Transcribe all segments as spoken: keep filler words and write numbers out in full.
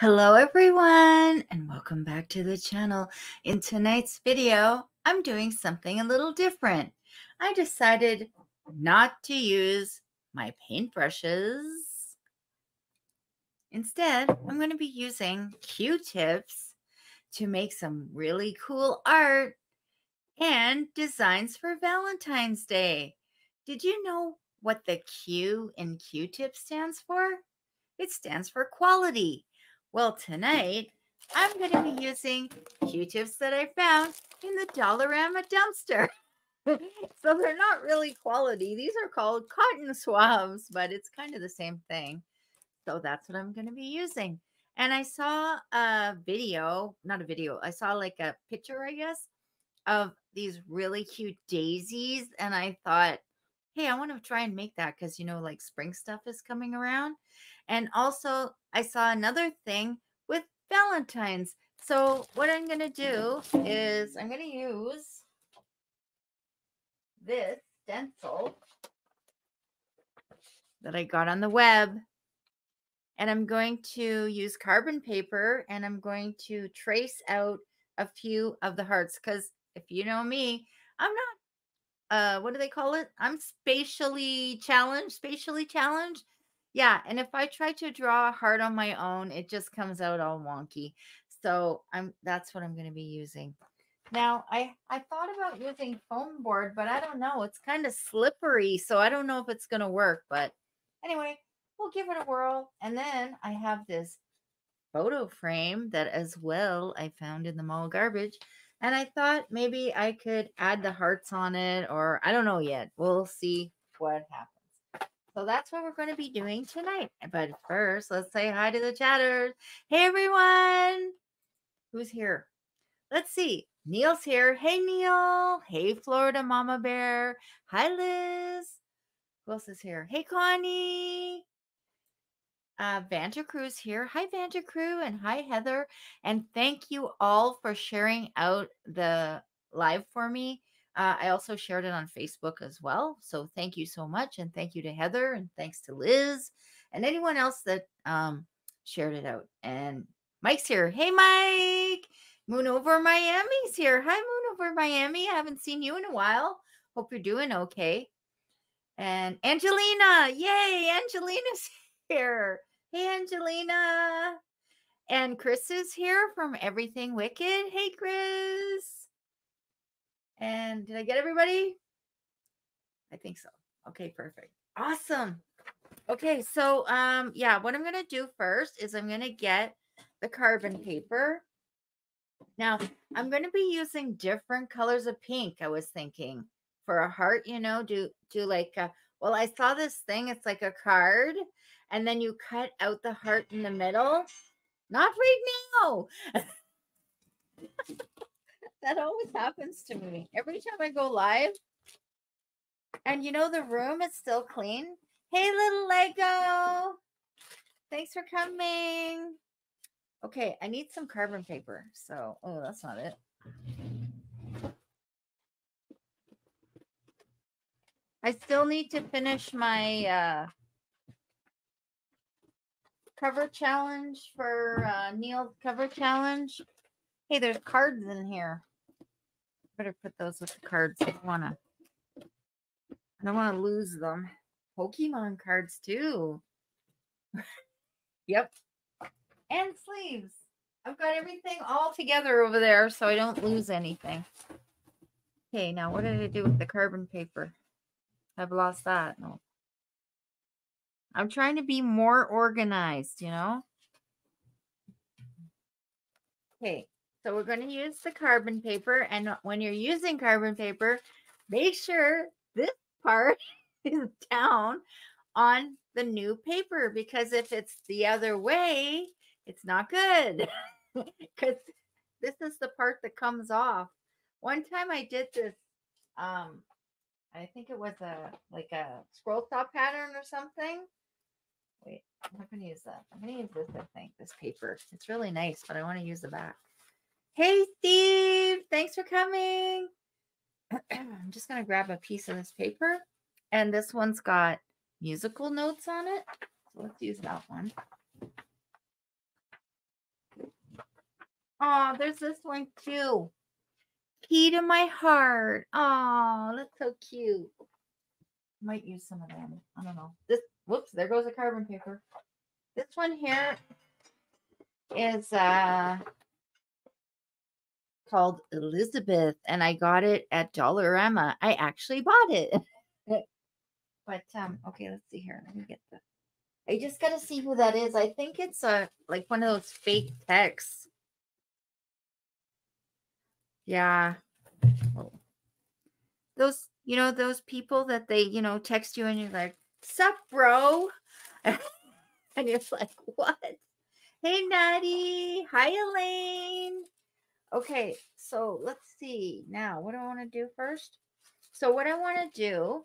Hello everyone and welcome back to the channel. In tonight's video, I'm doing something a little different. I decided not to use my paintbrushes. Instead, I'm going to be using Q-tips to make some really cool art and designs for Valentine's Day. Did you know what the Q in Q-tip stands for? It stands for quality. Well, tonight, I'm going to be using Q-tips that I found in the Dollarama dumpster. So they're not really quality. These are called cotton swabs, but it's kind of the same thing. So that's what I'm going to be using. And I saw a video, not a video, I saw like a picture, I guess, of these really cute daisies. And I thought, hey, I want to try and make that because, you know, like spring stuff is coming around. And also I saw another thing with Valentine's. So what I'm going to do is I'm going to use this stencil that I got on the web. And I'm going to use carbon paper and I'm going to trace out a few of the hearts. Because if you know me, I'm not Uh, what do they call it? I'm spatially challenged, spatially challenged. Yeah. And if I try to draw a heart on my own, it just comes out all wonky. So I'm, that's what I'm going to be using. Now I, I thought about using foam board, but I don't know. It's kind of slippery. So I don't know if it's going to work, but anyway, we'll give it a whirl. And then I have this photo frame that as well I found in the mall garbage. And I thought maybe I could add the hearts on it, or I don't know yet. We'll see what happens. So that's what we're going to be doing tonight. But first, let's say hi to the chatters. Hey, everyone. Who's here? Let's see. Neil's here. Hey, Neil. Hey, Florida Mama Bear. Hi, Liz. Who else is here? Hey, Connie. Uh, Vanta Crew's here. Hi, Vanta Crew, and hi, Heather. And thank you all for sharing out the live for me. Uh, I also shared it on Facebook as well. So thank you so much. And thank you to Heather and thanks to Liz and anyone else that um, shared it out. And Mike's here. Hey, Mike. Moon Over Miami's here. Hi, Moon Over Miami. I haven't seen you in a while. Hope you're doing okay. And Angelina. Yay, Angelina's here. Hey, Angelina. And Chris is here from Everything Wicked. Hey, Chris. And did I get everybody? I think so. Okay, perfect. Awesome. Okay, so um, yeah, what I'm going to do first is I'm going to get the carbon paper. Now, I'm going to be using different colors of pink, I was thinking, for a heart, you know, do, do like, a, well, I saw this thing. It's like a card. And then you cut out the heart in the middle. Not right now. That always happens to me. Every time I go live. And you know, the room is still clean. Hey, little Lego. Thanks for coming. Okay, I need some carbon paper. So, oh, that's not it. I still need to finish my... Uh, cover challenge for uh, Neil's cover challenge. Hey, there's cards in here. Better put those with the cards. I don't wanna, I don't wanna lose them. Pokemon cards too. Yep. And sleeves. I've got everything all together over there, so I don't lose anything. Okay, now what did I do with the carbon paper? I've lost that. No. I'm trying to be more organized, you know? Okay, so we're going to use the carbon paper. And when you're using carbon paper, make sure this part is down on the new paper. Because if it's the other way, it's not good. Because this is the part that comes off. One time I did this, um, I think it was a like a scroll top pattern or something. Wait, I'm not going to use that. I'm going to use this, I think, this paper. It's really nice, but I want to use the back. Hey, Steve. Thanks for coming. I'm just going to grab a piece of this paper. And this one's got musical notes on it. So let's use that one. Oh, there's this one too. Key to my heart. Oh, that's so cute. Might use some of them. I don't know. This, whoops, there goes the carbon paper. This one here is uh called Elizabeth, and I got it at Dollarama. I actually bought it. But um, okay, let's see here. Let me get the. I just gotta see who that is. I think it's a like one of those fake texts. Yeah. Oh. Those, you know, those people that they, you know, text you and you're like, sup, bro? And you're like, what? Hey, Natty. Hi, Elaine. Okay, so let's see. Now, what do I want to do first? So what I want to do,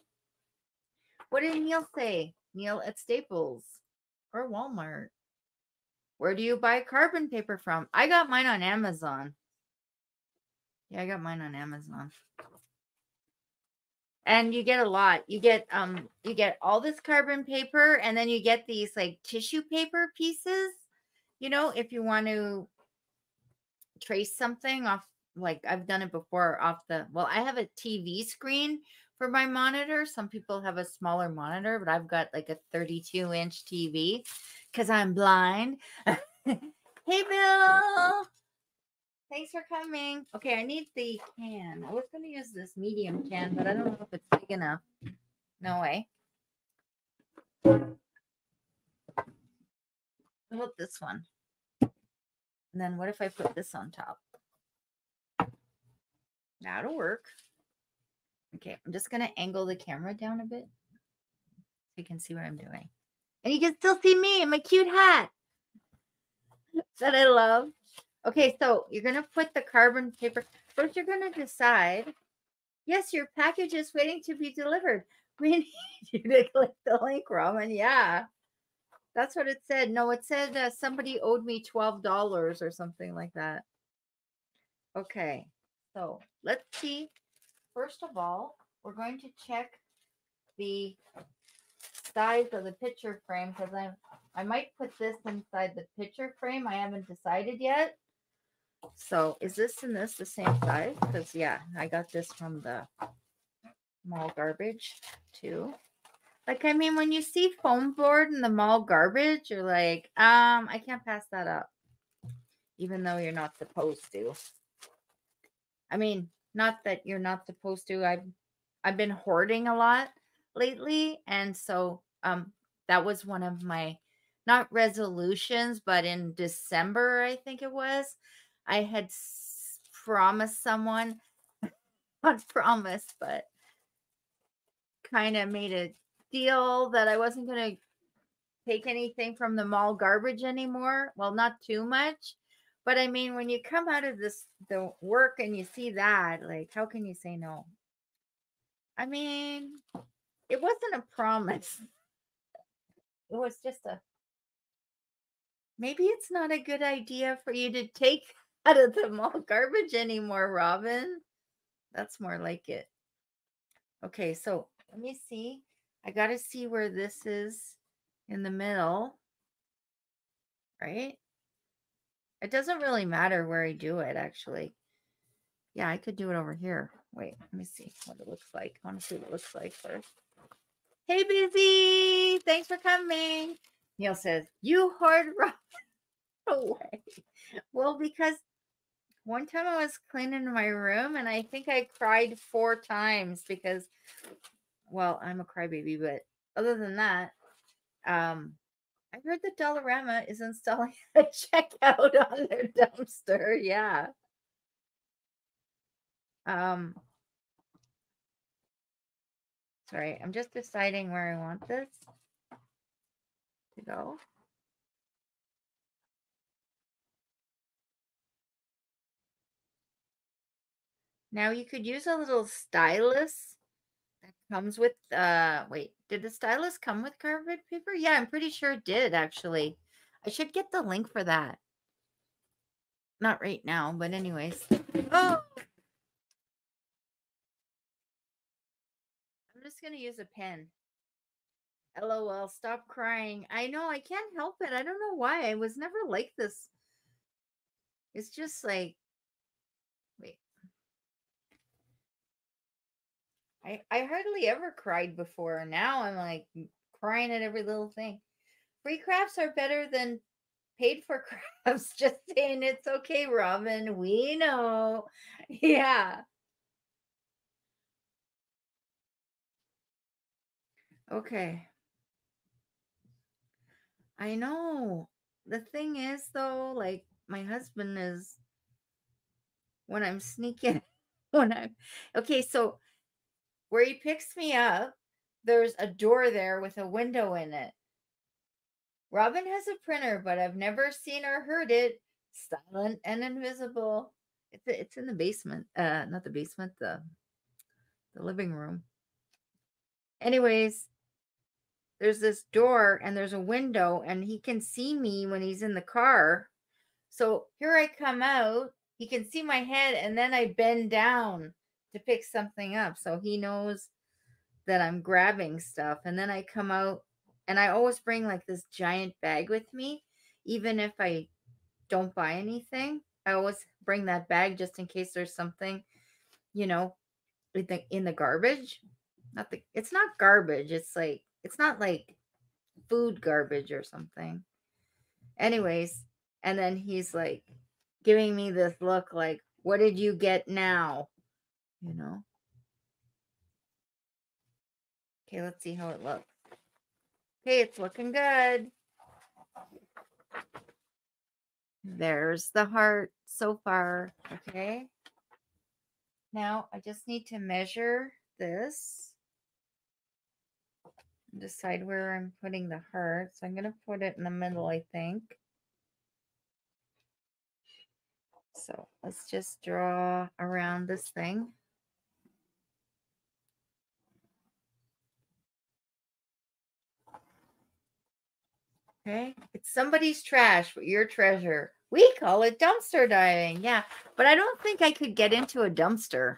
what did Neil say? Neil at Staples or Walmart. Where do you buy carbon paper from? I got mine on Amazon. Yeah, I got mine on Amazon. And you get a lot. You get um you get all this carbon paper, and then you get these like tissue paper pieces. You know, if you want to trace something off, like I've done it before off the, well, I have a T V screen for my monitor. Some people have a smaller monitor, but I've got like a thirty-two inch T V because I'm blind. Hey, Bill. Thanks for coming. Okay, I need the can. I was going to use this medium can, but I don't know if it's big enough. No way. How about this one? And then what if I put this on top? That'll work. Okay, I'm just going to angle the camera down a bit so you can see what I'm doing. And you can still see me in my cute hat that I love. Okay, so you're going to put the carbon paper. First, you're going to decide, yes, your package is waiting to be delivered. We need you to click the link, Robin. Yeah, that's what it said. No, it said uh, somebody owed me twelve dollars or something like that. Okay, so let's see. First of all, we're going to check the size of the picture frame because I I might put this inside the picture frame. I haven't decided yet. So is this and this the same size? Because, yeah, I got this from the mall garbage too. Like, I mean, when you see foam board in the mall garbage, you're like, um, I can't pass that up, even though you're not supposed to. I mean, not that you're not supposed to. I've, I've been hoarding a lot lately. And so um, that was one of my, not resolutions, but in December, I think it was, I had promised someone, not promised, but kind of made a deal that I wasn't going to take anything from the mall garbage anymore. Well, not too much. But I mean, when you come out of this, the work and you see that, like, how can you say no? I mean, it wasn't a promise. It was just a, maybe it's not a good idea for you to take out of the mall garbage anymore, Robin. That's more like it. Okay, so let me see. I got to see where this is in the middle, right? It doesn't really matter where I do it, actually. Yeah, I could do it over here. Wait, let me see what it looks like. I want to see what it looks like first. Hey, Busy. Thanks for coming. Neil says, you hoard Robin away. Well, because one time I was cleaning my room and I think I cried four times because, well, I'm a crybaby, but other than that, um, I heard that Dollarama is installing a checkout on their dumpster. Yeah. Um, sorry, I'm just deciding where I want this to go. Now you could use a little stylus that comes with, uh, wait, did the stylus come with carbon paper? Yeah, I'm pretty sure it did, actually. I should get the link for that. Not right now, but anyways. Oh! I'm just going to use a pen. LOL, stop crying. I know, I can't help it. I don't know why. I was never like this. It's just like, wait. I, I hardly ever cried before. Now I'm like crying at every little thing. Free crafts are better than paid for crafts. Just saying, it's okay, Robin. We know. Yeah. Okay. I know. The thing is, though, like, my husband is, when I'm sneaking, when I'm, okay, so where he picks me up, there's a door there with a window in it. Robin has a printer, but I've never seen or heard it. Silent and invisible. It's, it's in the basement. Uh, not the basement, the, the living room. Anyways, there's this door and there's a window and he can see me when he's in the car. So here I come out, he can see my head, and then I bend down to pick something up. So he knows that I'm grabbing stuff. And then I come out and I always bring like this giant bag with me. Even if I don't buy anything, I always bring that bag just in case there's something, you know, in the, in the garbage. Not the, it's not garbage. It's like, it's not like food garbage or something. Anyways, and then he's like giving me this look like, what did you get now? You know? Okay, let's see how it looks. Okay, it's looking good. There's the heart so far. Okay. Now I just need to measure this. Decide where I'm putting the heart. So I'm going to put it in the middle, I think. So let's just draw around this thing. Okay. It's somebody's trash, but your treasure. We call it dumpster diving. Yeah. But I don't think I could get into a dumpster.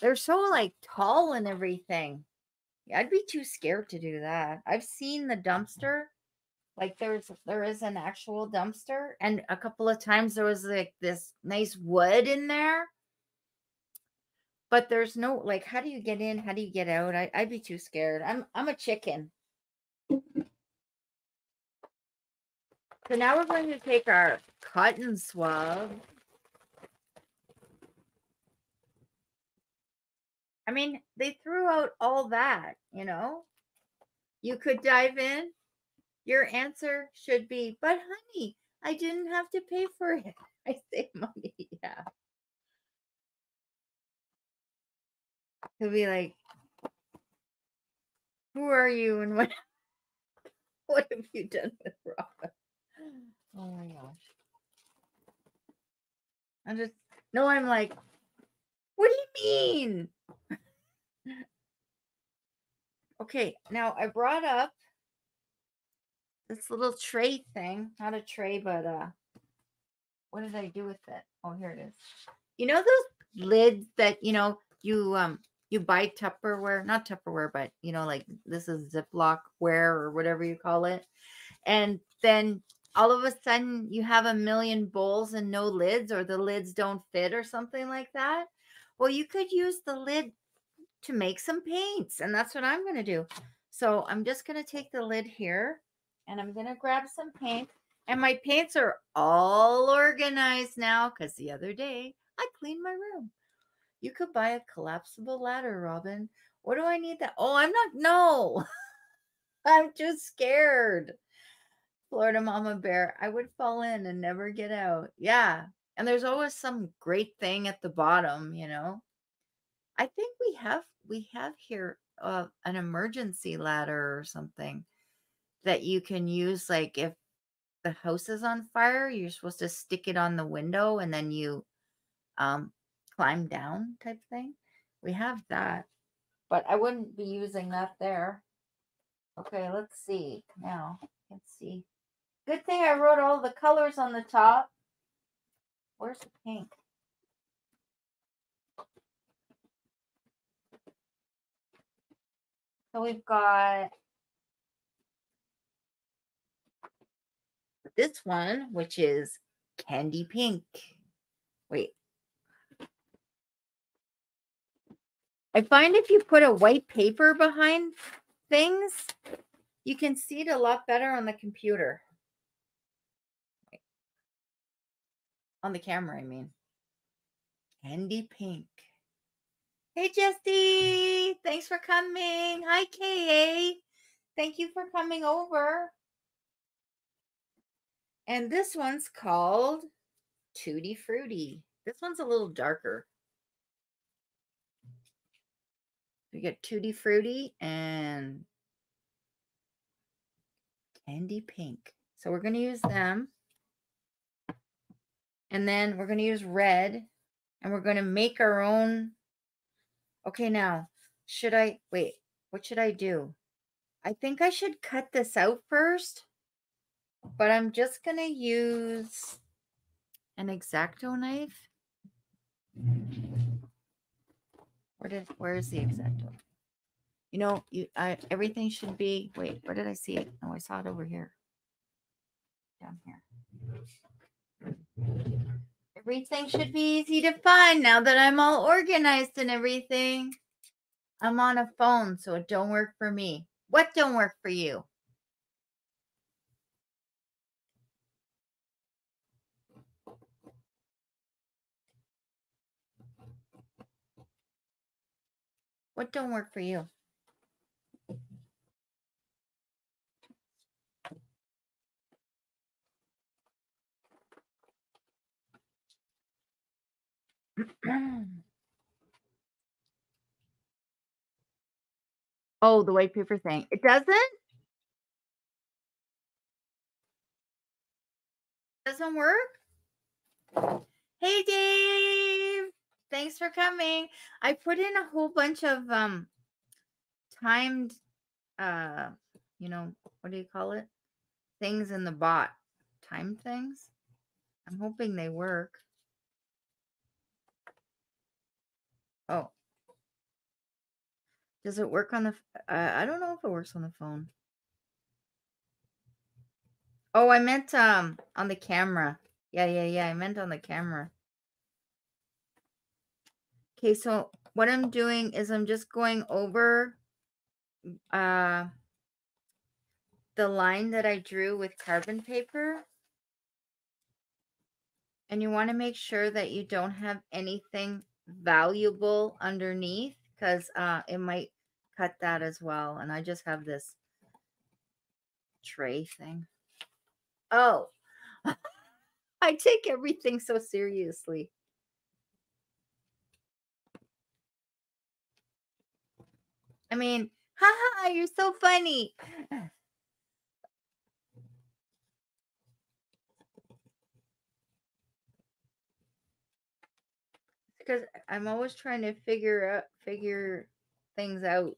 They're so like tall and everything. Yeah, I'd be too scared to do that. I've seen the dumpster. Like there's there is an actual dumpster, and a couple of times there was like this nice wood in there. But there's no like, how do you get in? How do you get out? I, I'd be too scared. I'm I'm a chicken. So now we're going to take our cotton swab. I mean, they threw out all that, you know. You could dive in. Your answer should be, but honey, I didn't have to pay for it. I saved money. Yeah. He'll be like, who are you and what, what have you done with Robin? Oh my gosh. I'm just, no, I'm like, what do you mean? Okay, now I brought up this little tray thing. Not a tray, but uh, what did I do with it? Oh, here it is. You know those lids that, you know, you um you buy Tupperware, not Tupperware, but, you know, like this is Ziploc ware or whatever you call it. And then all of a sudden you have a million bowls and no lids, or the lids don't fit or something like that. Well, you could use the lid to make some paints. And that's what I'm going to do. So I'm just going to take the lid here and I'm going to grab some paint. And my paints are all organized now because the other day I cleaned my room. You could buy a collapsible ladder, Robin. What do I need that? Oh, I'm not. No, I'm too scared. Florida Mama Bear, I would fall in and never get out. Yeah. And there's always some great thing at the bottom, you know. I think we have we have here uh, an emergency ladder or something that you can use. Like if the house is on fire, you're supposed to stick it on the window and then you um, climb down type thing. We have that, but I wouldn't be using that there. Okay, let's see now. Let's see. Good thing I wrote all the colors on the top. Where's the pink? So we've got this one, which is candy pink. Wait. I find if you put a white paper behind things, you can see it a lot better on the computer. Wait. On the camera, I mean. Candy pink. Hey, Jesse. Thanks for coming. Hi, K A. Thank you for coming over. And this one's called Tutti Frutti. This one's a little darker. We get Tutti Frutti and Candy Pink. So we're going to use them. And then we're going to use red. And we're going to make our own. Okay, now, should I, wait, what should I do? I think I should cut this out first. But I'm just going to use an Exacto knife. Where did, where is the Exacto? You know, you I, everything should be, wait, where did I see it? Oh, I saw it over here. Down here. Everything should be easy to find now that I'm all organized and everything. I'm on a phone, so it don't work for me. What don't work for you? What don't work for you? Oh, the white paper thing. It doesn't? Doesn't work? Hey, Dave. Thanks for coming. I put in a whole bunch of um, timed, uh, you know, what do you call it? Things in the bot. Timed things. I'm hoping they work. Oh. Does it work on the, uh, I don't know if it works on the phone. Oh, I meant um on the camera. Yeah, yeah, yeah. I meant on the camera. Okay, so what I'm doing is I'm just going over uh, the line that I drew with carbon paper. And you want to make sure that you don't have anything valuable underneath because uh, it might cut that as well. And I just have this tray thing. Oh, I take everything so seriously. I mean, haha, you're so funny. Because I'm always trying to figure out, figure things out.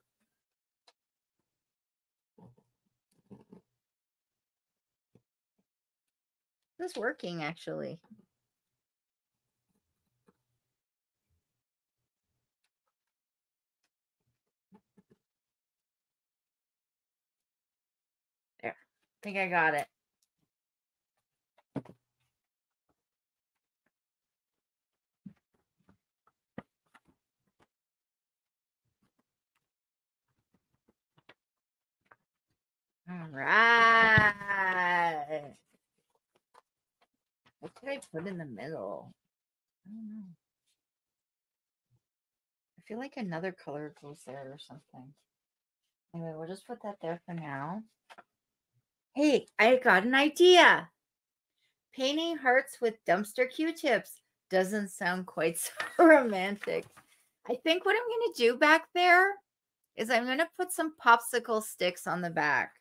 This is working actually. I think I got it. All right. What could I put in the middle? I don't know. I feel like another color goes there or something. Anyway, we'll just put that there for now. Hey, I got an idea. Painting hearts with dumpster Q-tips doesn't sound quite so romantic. I think what I'm going to do back there is I'm going to put some popsicle sticks on the back.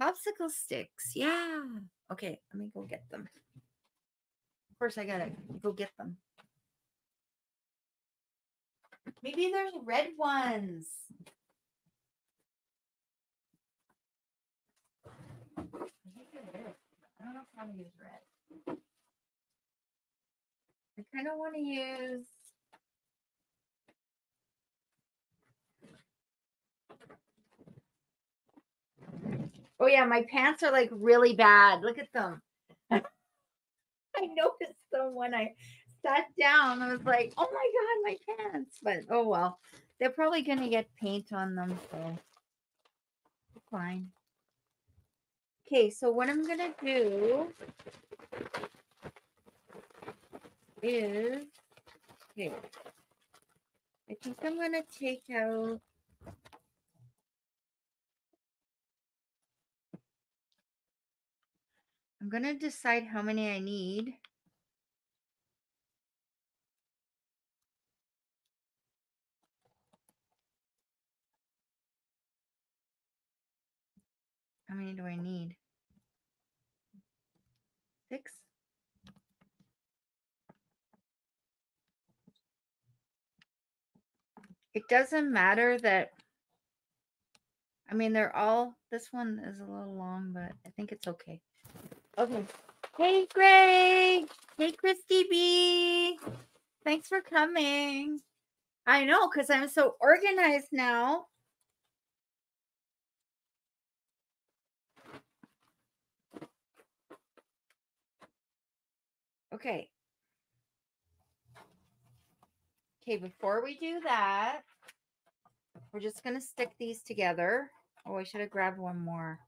Popsicle sticks. Yeah. Okay, let me go get them. Of course, I got to go get them. Maybe there's red ones. I don't know if I want to use red. I kind of want to use oh yeah, my pants are like really bad. Look at them. I noticed them when I sat down. I was like, oh my God, my pants. But oh well. They're probably going to get paint on them. So fine. Okay, so what I'm going to do is, okay, I think I'm going to take out, I'm going to decide how many I need. How many do I need? Six? It doesn't matter that, I mean, they're all, this one is a little long, but I think it's okay. Okay. Hey, Greg. Hey, Christy B. Thanks for coming. I know, because I'm so organized now. Okay. Okay, before we do that, we're just going to stick these together. Oh, I should have grabbed one more.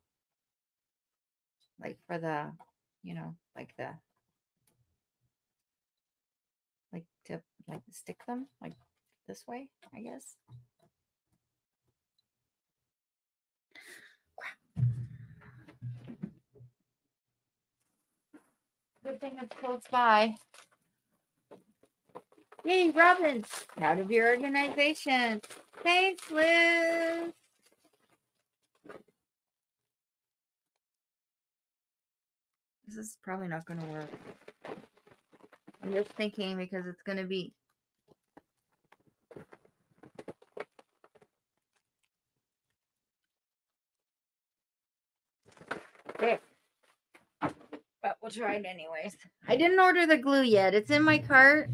Like for the, you know, like the, like to, like to stick them, like this way, I guess. Good thing it's close by. Yay, Robin! Proud of your organization. Thanks, Liz. This is probably not going to work. I'm just thinking because it's going to be. Okay. But we'll try it anyways. I didn't order the glue yet. It's in my cart.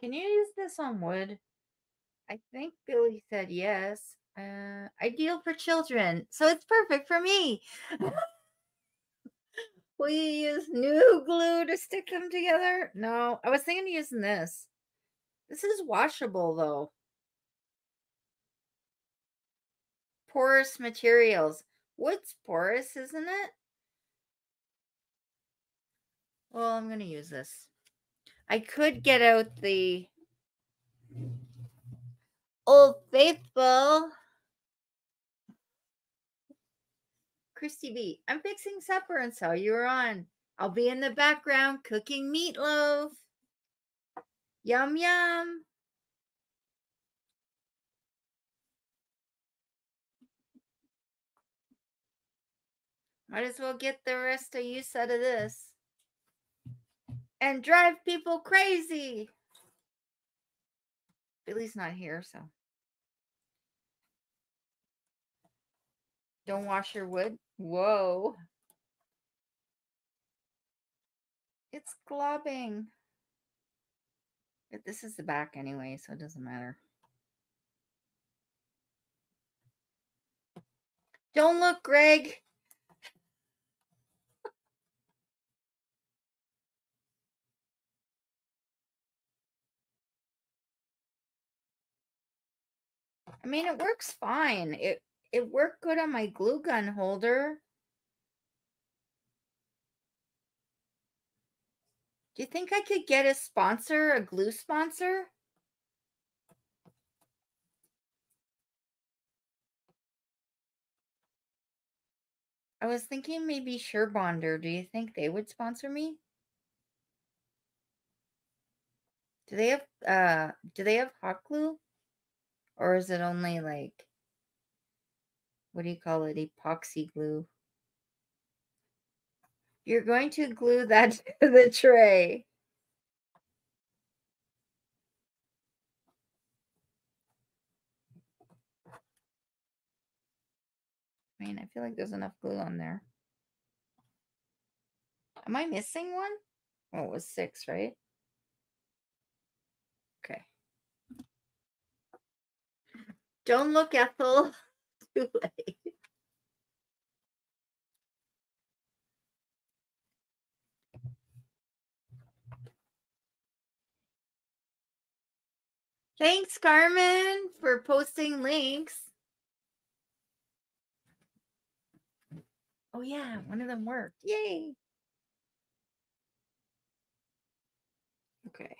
Can you use this on wood? I think Billy said yes. Uh, ideal for children. So it's perfect for me. Will you use new glue to stick them together? No, I was thinking of using this. This is washable, though. Porous materials. Wood's porous, isn't it? Well, I'm going to use this. I could get out the Old Faithful. Christy B, I'm fixing supper and so you're on. I'll be in the background cooking meatloaf. Yum, yum. Might as well get the rest of use out of this. And drive people crazy. Billy's not here, so. Don't wash your wood. Whoa. It's globbing. But this is the back anyway, so it doesn't matter. Don't look, Greg. I mean, it works fine. It it worked good on my glue gun holder. Do you think I could get a sponsor, a glue sponsor? I was thinking maybe Surebonder. Do you think they would sponsor me? Do they have uh do they have hot glue? Or is it only like, what do you call it? Epoxy glue. You're going to glue that to the tray. I mean, I feel like there's enough glue on there. Am I missing one? Oh, it was six, right? Okay. Don't look, Ethel. Too late. Thanks, Carmen, for posting links. Oh, yeah, one of them worked. Yay. Okay.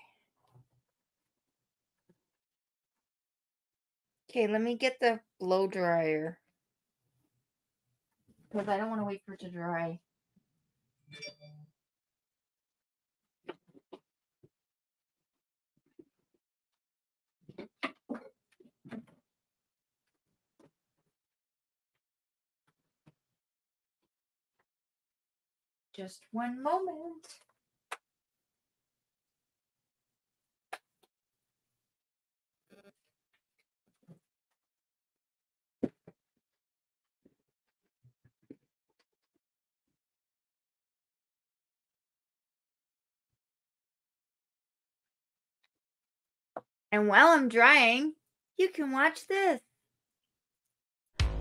Okay, let me get the blow dryer, because I don't want to wait for it to dry. Just one moment. And while I'm drying, you can watch this.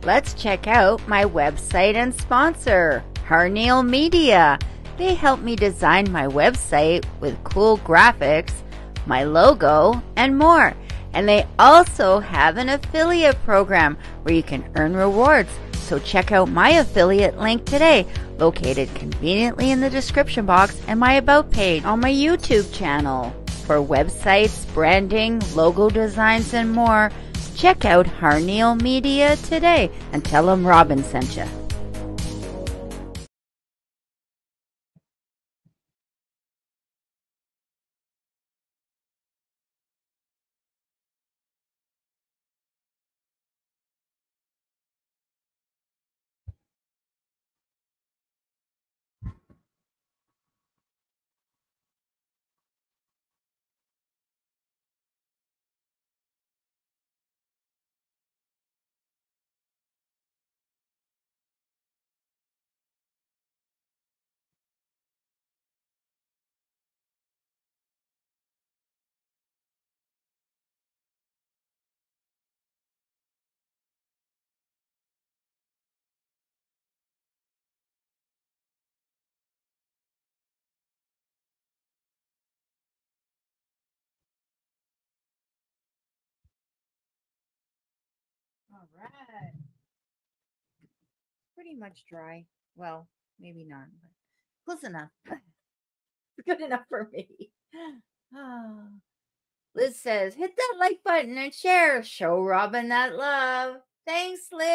Let's check out my website and sponsor, Harneal Media. They helped me design my website with cool graphics, my logo, and more. And they also have an affiliate program where you can earn rewards. So check out my affiliate link today, located conveniently in the description box and my About page on my YouTube channel. For websites, branding, logo designs, and more, check out Harneal Media today and tell them Robin sent you. All right, pretty much dry. Well, maybe not, but close enough. Good enough for me. Oh. Liz says, hit that like button and share. Show Robin that love. Thanks, Liz.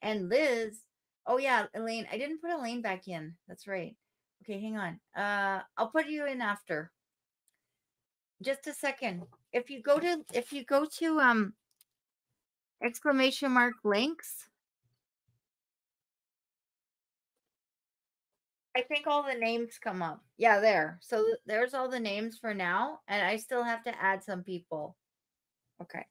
And Liz, oh yeah, Elaine. I didn't put Elaine back in. That's right. Okay, hang on. Uh, I'll put you in after. Just a second. If you go to, if you go to, um. exclamation mark links. I think all the names come up. Yeah, there. So th there's all the names for now. And I still have to add some people. Okay.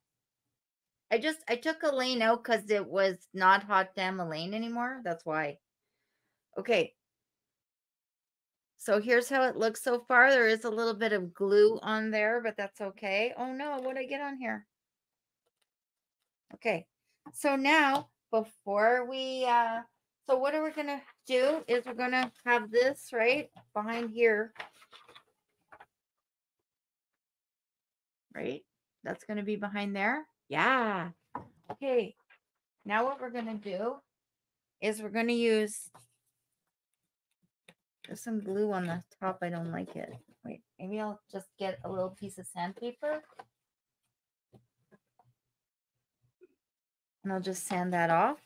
I just, I took Elaine out because it was not Hot Damn Elaine anymore. That's why. Okay. So here's how it looks so far. There is a little bit of glue on there, but that's okay. Oh no, what did I get on here? Okay, so now before we, uh, so what are we going to do is we're going to have this right behind here, right? That's going to be behind there. Yeah. Okay, now what we're going to do is we're going to use, there's some glue on the top. I don't like it. Wait, maybe I'll just get a little piece of sandpaper. And I'll just sand that off.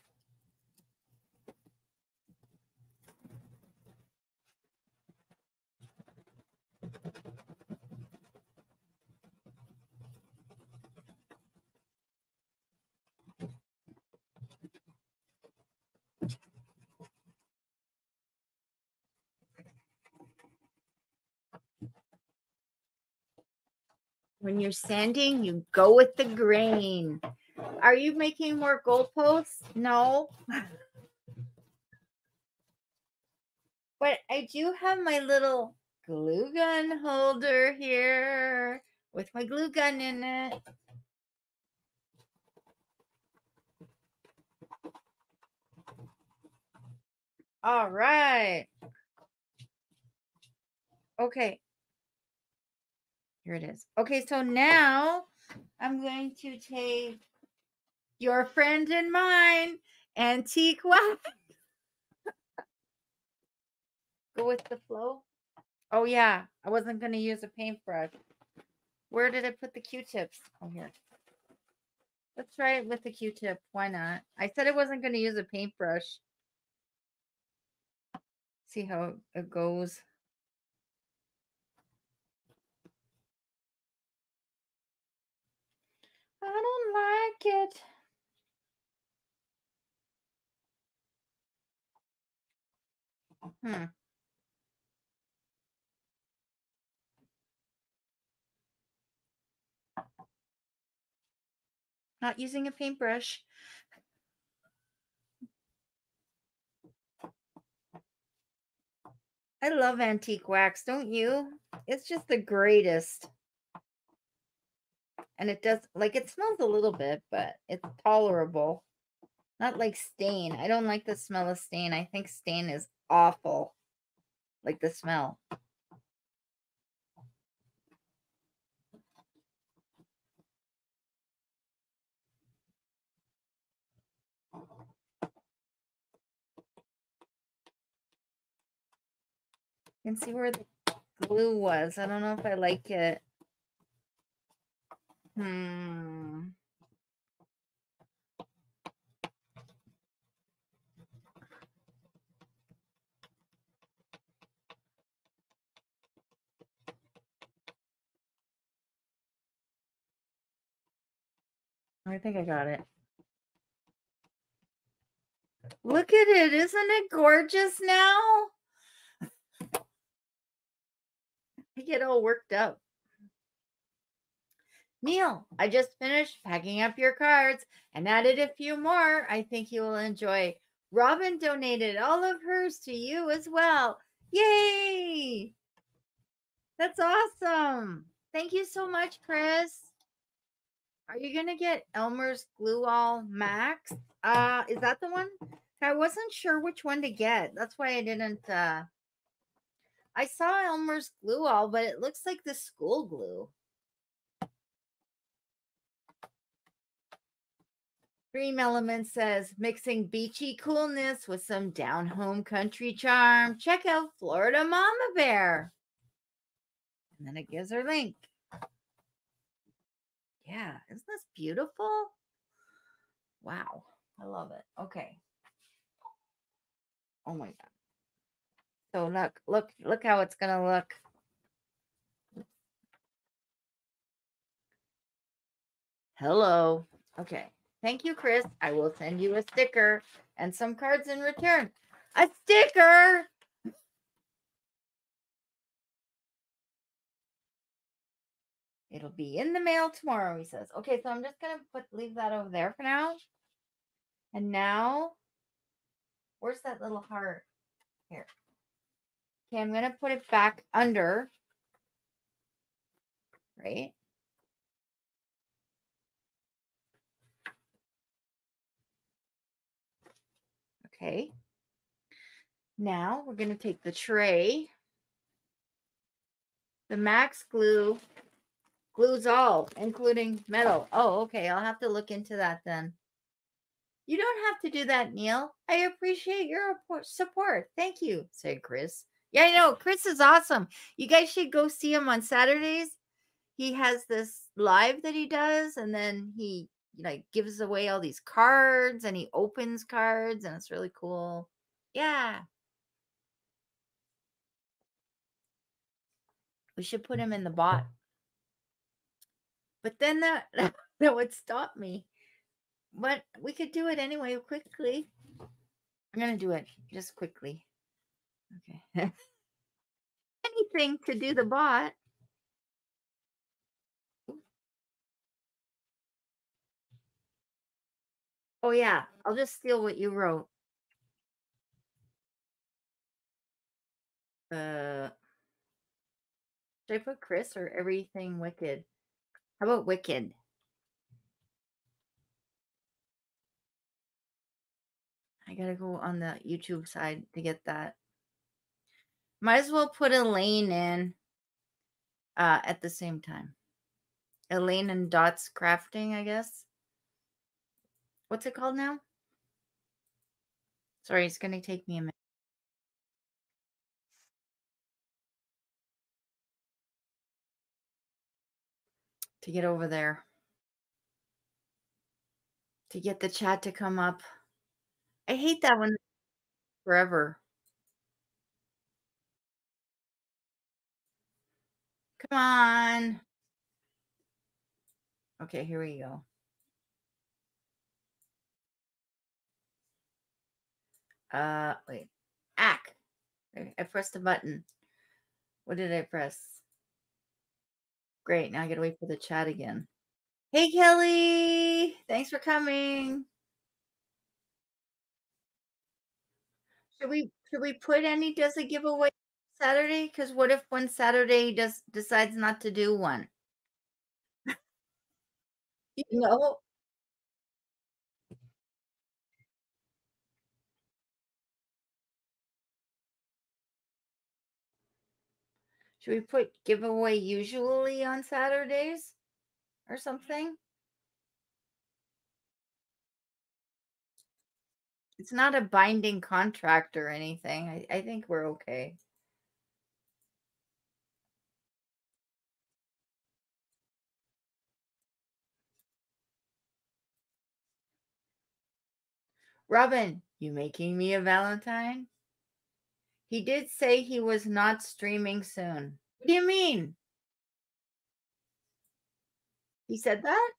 When you're sanding, you go with the grain. Are you making more goalposts? No. But I do have my little glue gun holder here with my glue gun in it. All right. Okay. Here it is. Okay, so now I'm going to take your friend and mine, antique wax. Go with the flow. Oh, yeah. I wasn't going to use a paintbrush. Where did I put the Q-tips? Oh, here. Let's try it with the Q-tip. Why not? I said I wasn't going to use a paintbrush. See how it goes. I don't like it. Hmm. Not using a paintbrush. I love antique wax, don't you? It's just the greatest. And it does, like, it smells a little bit, but it's tolerable. Not like stain. I don't like the smell of stain. I think stain is awful. Like the smell. You can see where the glue was. I don't know if I like it. Hmm. I think I got it. Look at it. Isn't it gorgeous now? I get all worked up. Neil, I just finished packing up your cards and added a few more I think you will enjoy. Robin donated all of hers to you as well. Yay! That's awesome. Thank you so much, Chris. Are you going to get Elmer's Glue All Max? Uh, is that the one? I wasn't sure which one to get. That's why I didn't... Uh... I saw Elmer's Glue All, but it looks like the school glue. Dream Element says, mixing beachy coolness with some down-home country charm. Check out Florida Mama Bear. And then it gives her link. Yeah, isn't this beautiful? Wow, I love it. Okay. Oh, my God. So look, look, look how it's going to look. Hello. Okay. Thank you, Chris. I will send you a sticker and some cards in return. A sticker! It'll be in the mail tomorrow, he says. Okay, so I'm just going to put leave that over there for now. And now, where's that little heart? Here. Okay, I'm going to put it back under. Right? Okay, now we're going to take the tray. The Max glue glues all, including metal. Oh, okay. I'll have to look into that then. You don't have to do that, Neil. I appreciate your support. Thank you, said Chris. Yeah, I know. Chris is awesome. You guys should go see him on Saturdays. He has this live that he does, and then he like gives away all these cards and he opens cards and it's really cool. Yeah. We should put him in the bot. But then that, that would stop me. But we could do it anyway quickly. I'm going to do it just quickly. Okay. Anything to do the bot. Oh, yeah. I'll just steal what you wrote. Uh, should I put Chris or Everything Wicked? How about Wicked? I gotta go on the YouTube side to get that. Might as well put Elaine in uh, at the same time. Elaine and Dot's Crafting, I guess. What's it called now? Sorry, it's going to take me a minute. To get over there. To get the chat to come up. I hate that one forever. Come on. Okay, here we go. Uh, wait. Ack. I pressed a button. What did I press? Great. Now I gotta wait for the chat again. Hey, Kelly. Thanks for coming. Should we should we put any does a giveaway Saturday? Because what if one Saturday does decides not to do one? You know. Should we put giveaway usually on Saturdays or something? It's not a binding contract or anything. I, I think we're okay. Robin, you making me a Valentine? He did say he was not streaming soon. What do you mean? He said that?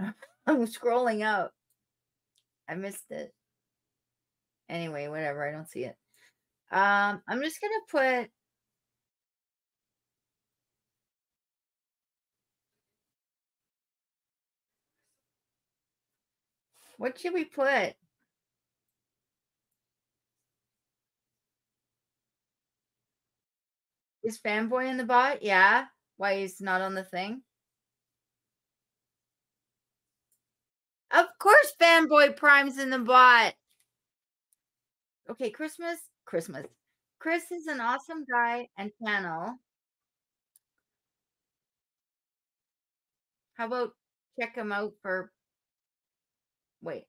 I'm scrolling up. I missed it. Anyway, whatever. I don't see it. Um, I'm just going to put what should we put? Is Fanboy in the bot? Yeah. Why he's not on the thing? Of course Fanboy Prime's in the bot. Okay, Christmas. Christmas. Chris is an awesome guy and channel. How about check him out for... Wait.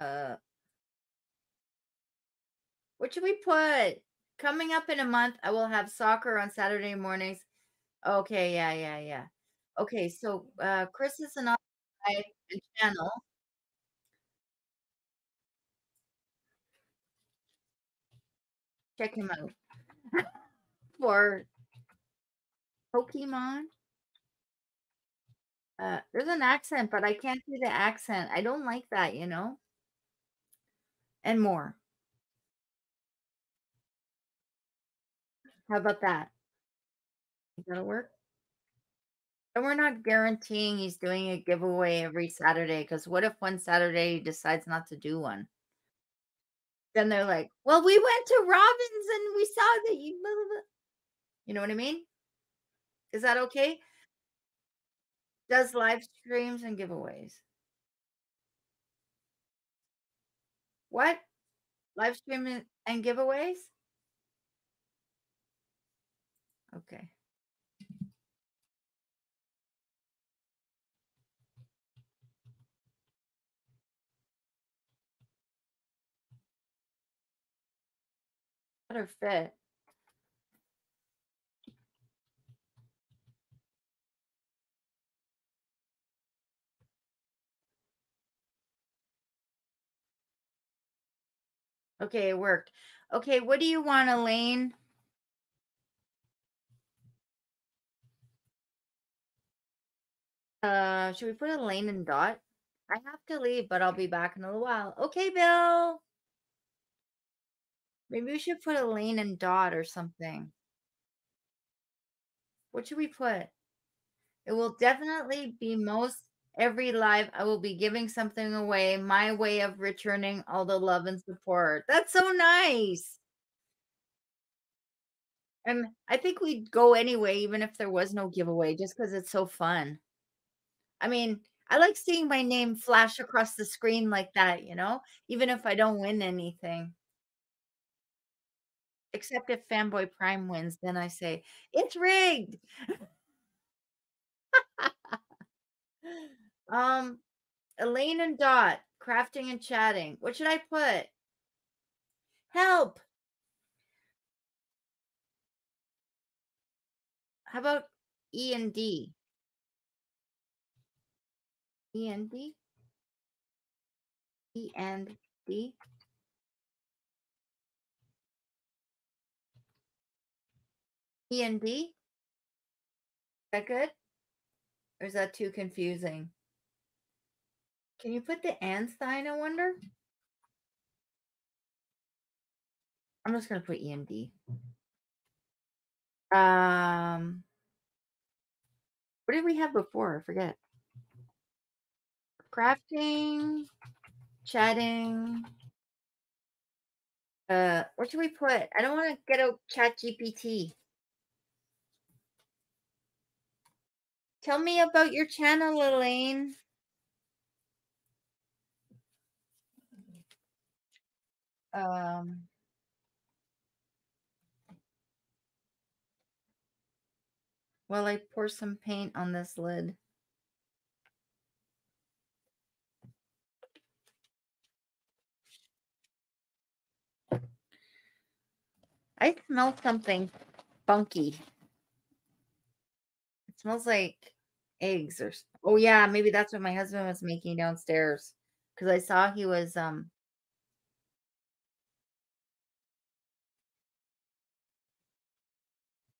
Uh, what should we put? Coming up in a month, I will have soccer on Saturday mornings. Okay, yeah, yeah, yeah. Okay, so uh, Chris is an online channel. Check him out for Pokemon. Uh, there's an accent, but I can't do the accent. I don't like that, you know? And more. How about that? That'll work. And we're not guaranteeing he's doing a giveaway every Saturday, because what if one Saturday he decides not to do one? Then they're like, well, we went to Robin's and we saw that you... Blah, blah, blah. You know what I mean? Is that okay? Does live streams and giveaways. What? Live stream and giveaways? Okay. Better fit. Okay, it worked. Okay, what do you want, Elaine? Uh, should we put Elaine and Dot? I have to leave, but I'll be back in a little while. Okay, Bill. Maybe we should put Elaine and Dot or something. What should we put? It will definitely be most every live I will be giving something away. My way of returning all the love and support. That's so nice. And I think we'd go anyway, even if there was no giveaway, just because it's so fun. I mean, I like seeing my name flash across the screen like that, you know, even if I don't win anything. Except if Fanboy Prime wins, then I say, it's rigged. um, Elaine and Dot, crafting and chatting. What should I put? Help. How about E and D? E and D? E and D? E and D? Is that good? Or is that too confusing? Can you put the and sign, I wonder? I'm just going to put E and D. Um, what did we have before? I forget. Crafting, chatting. Uh, what should we put? I don't want to get a Chat G P T. Tell me about your channel, Elaine. Um. While I pour some paint on this lid. I smell something funky. It smells like eggs or, oh yeah, maybe that's what my husband was making downstairs. Because I saw he was, um,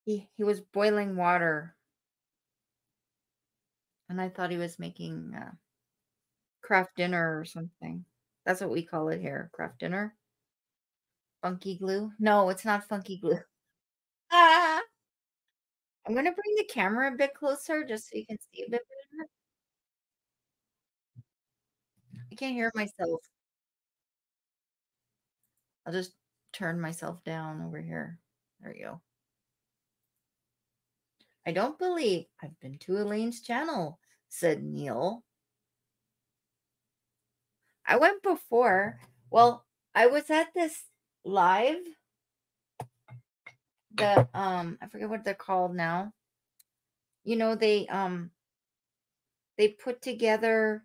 He, he was boiling water, and I thought he was making uh, craft dinner or something. That's what we call it here, craft dinner. Funky glue? No, it's not funky glue. Ah! I'm going to bring the camera a bit closer just so you can see a bit better. I can't hear myself. I'll just turn myself down over here. There you go. I don't believe I've been to Elaine's channel, said Neil. I went before. Well, I was at this live. The um, I forget what they're called now. You know, they um, they put together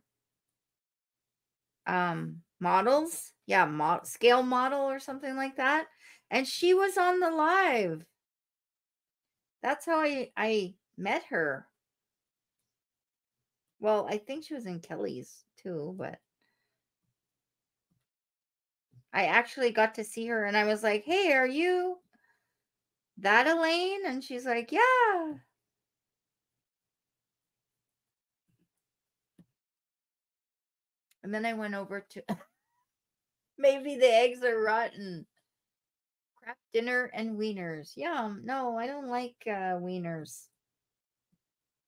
um models, yeah, mod scale model or something like that, and she was on the live. That's how I, I met her. Well, I think she was in Kelly's too, but I actually got to see her and I was like, hey, are you that Elaine? And she's like, yeah. And then I went over to, maybe the eggs are rotten. Dinner and wieners. Yum. No, I don't like uh, wieners.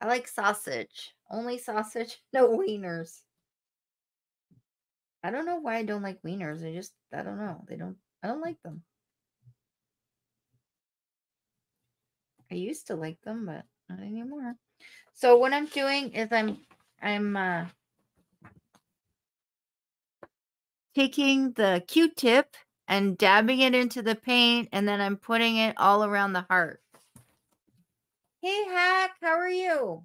I like sausage. Only sausage, no wieners. I don't know why I don't like wieners. I just, I don't know. They don't, I don't like them. I used to like them, but not anymore. So what I'm doing is I'm, I'm uh, taking the Q-tip and dabbing it into the paint, and then I'm putting it all around the heart. Hey, Hack, how are you?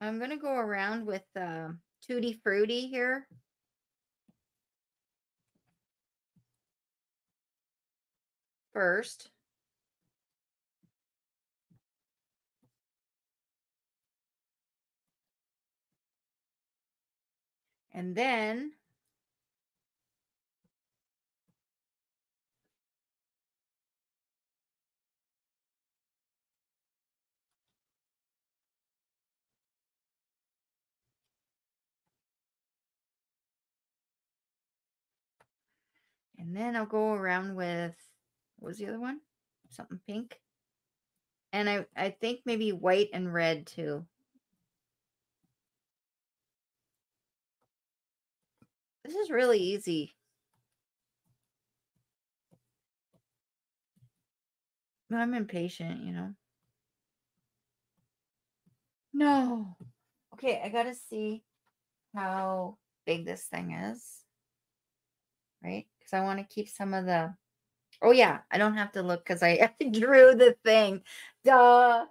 I'm going to go around with uh, Tutti Frutti here. First. And then and then I'll go around with What was the other one? Something pink. And I, I think maybe white and red too. This is really easy. I'm impatient, you know. No. Okay, I gotta see how big this thing is. Right? Because I want to keep some of the... Oh, yeah. I don't have to look because I drew the thing. Duh.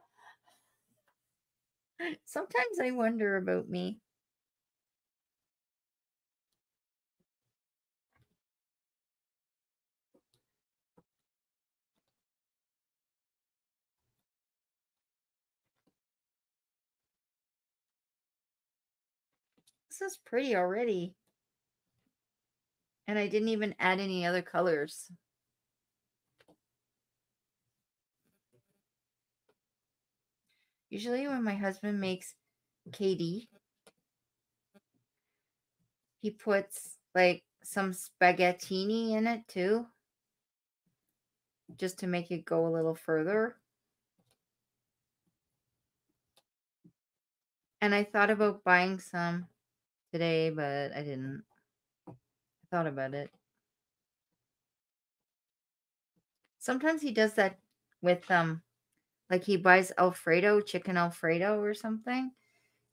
Sometimes I wonder about me. This is pretty already. And I didn't even add any other colors. Usually when my husband makes K D, he puts like some spaghettini in it too, just to make it go a little further. And I thought about buying some today, but I didn't. I thought about it. Sometimes he does that with um like he buys Alfredo, chicken Alfredo or something,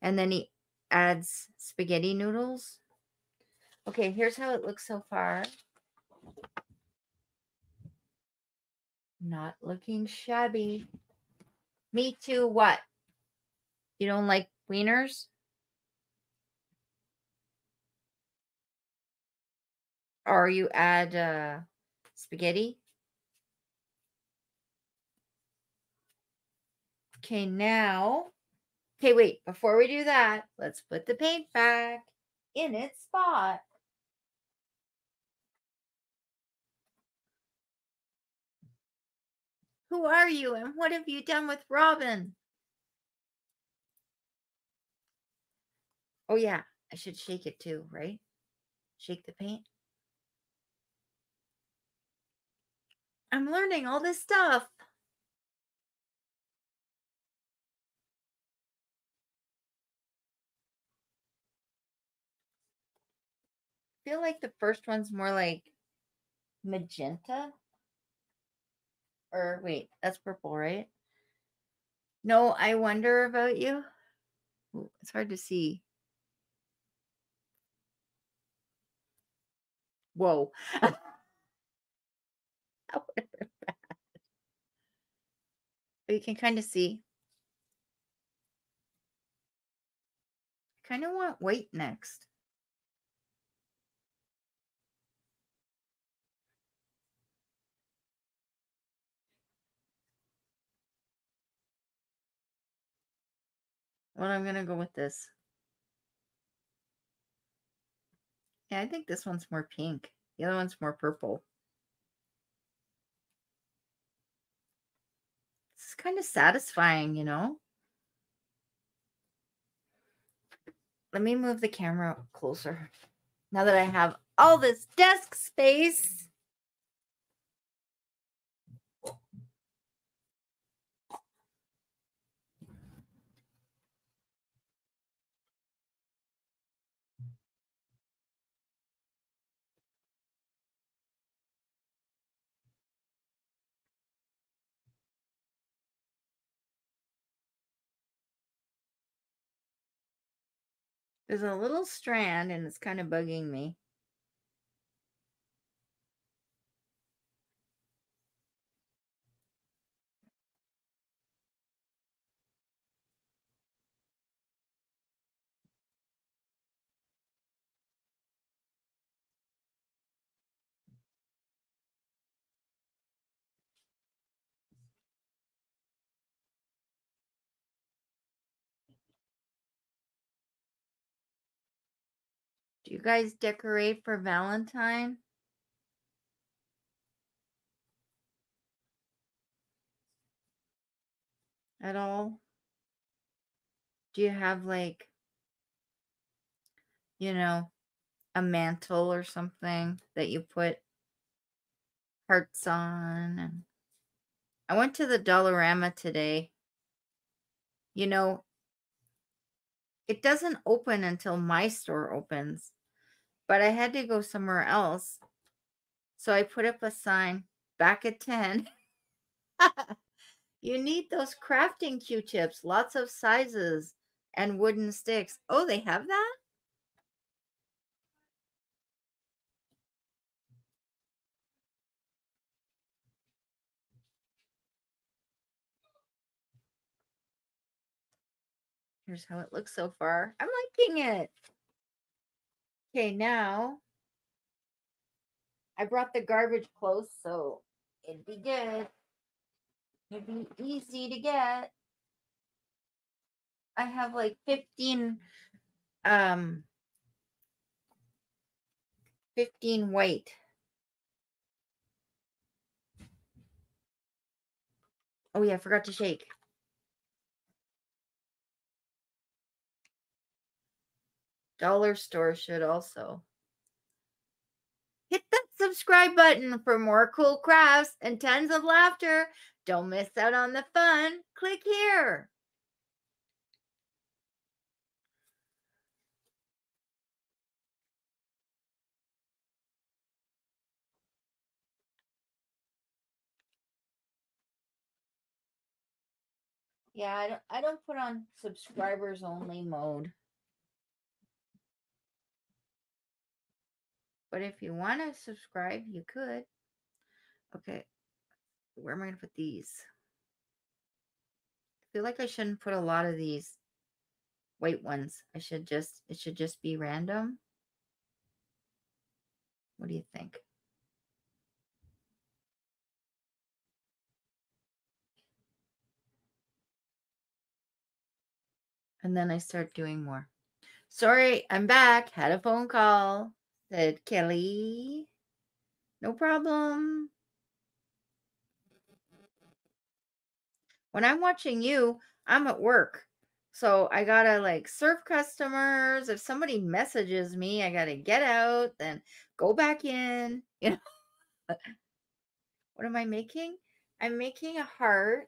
and then he adds spaghetti noodles. Okay, here's how it looks so far. Not looking shabby. Me too, what? You don't like wieners? Or you add uh, spaghetti? Okay, now, okay, wait, before we do that, let's put the paint back in its spot. Who are you and what have you done with Robin? Oh, yeah, I should shake it too, right? Shake the paint. I'm learning all this stuff. I feel like the first one's more like magenta. Or wait, that's purple, right? No, I wonder about you. Ooh, it's hard to see. Whoa. That would have been bad. But you can kind of see. I kind of want white next. Well, I'm going to go with this. Yeah, I think this one's more pink. The other one's more purple. This is kind of satisfying, you know? Let me move the camera closer. Now that I have all this desk space. There's a little strand, and it's kind of bugging me. Do you guys decorate for Valentine? At all? Do you have like, you know, a mantle or something that you put hearts on. I went to the Dollarama today. You know, it doesn't open until my store opens, but I had to go somewhere else. So I put up a sign, back at ten. You need those crafting Q-tips, lots of sizes and wooden sticks. Oh, they have that? Here's how it looks so far. I'm liking it. Okay, now I brought the garbage close, so it'd be good. It'd be easy to get. I have like fifteen, um, fifteen white. Oh yeah, I forgot to shake. Dollar store should also. Hit that subscribe button for more cool crafts and tons of laughter. Don't miss out on the fun. Click here. Yeah, I don't, I don't put on subscribers only mode. But if you want to subscribe, you could. Okay. Where am I going to put these? I feel like I shouldn't put a lot of these white ones. I should just, it should just be random. What do you think? And then I start doing more. Sorry, I'm back. Had a phone call. Said Kelly, no problem. When I'm watching you, I'm at work. So I gotta like serve customers. If somebody messages me, I gotta get out, then go back in. You know, what am I making? I'm making a heart.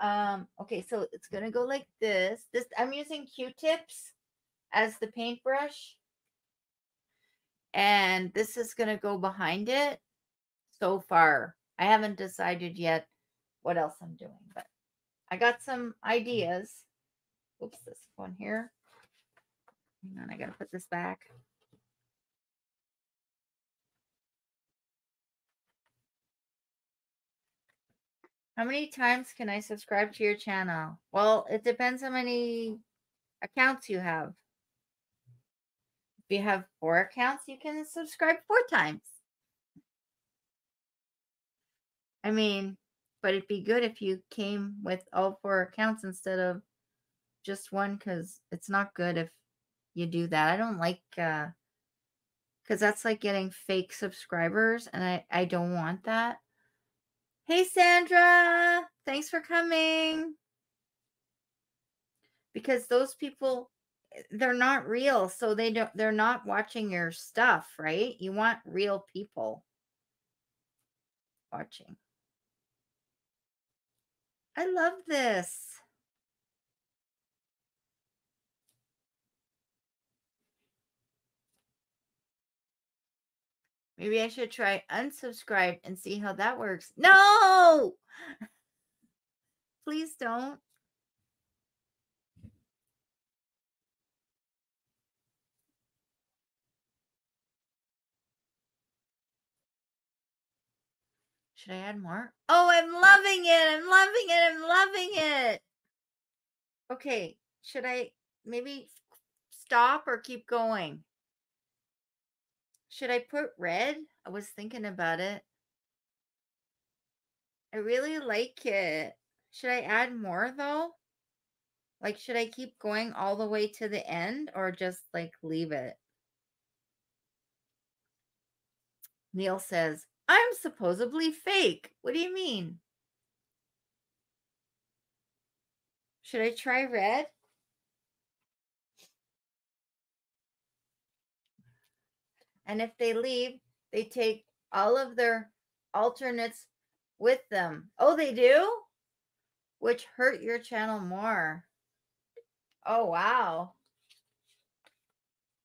Um, okay, so it's gonna go like this. This I'm using Q-tips as the paintbrush, and this is going to go behind it. So far I haven't decided yet what else I'm doing, but I got some ideas. Oops, this one here, hang on, I gotta put this back. How many times can I subscribe to your channel? Well, it depends how many accounts you have. If you have four accounts, you can subscribe four times. I mean, but it'd be good if you came with all four accounts instead of just one, because it's not good if you do that. I don't like, uh, because that's like getting fake subscribers, and I, I don't want that. Hey, Sandra, thanks for coming. Because those people, they're not real, so they don't, they're not watching your stuff, right? You want real people watching. I love this. Maybe I should try unsubscribe and see how that works. No, please don't. Should I add more? Oh, I'm loving it. I'm loving it. I'm loving it. Okay. Should I maybe stop or keep going? Should I put red? I was thinking about it. I really like it. Should I add more though? Like, should I keep going all the way to the end or just like leave it? Neil says, I'm supposedly fake. What do you mean? Should I try red? And if they leave, They take all of their alternates with them. Oh, they do? Which hurt your channel more. Oh, wow.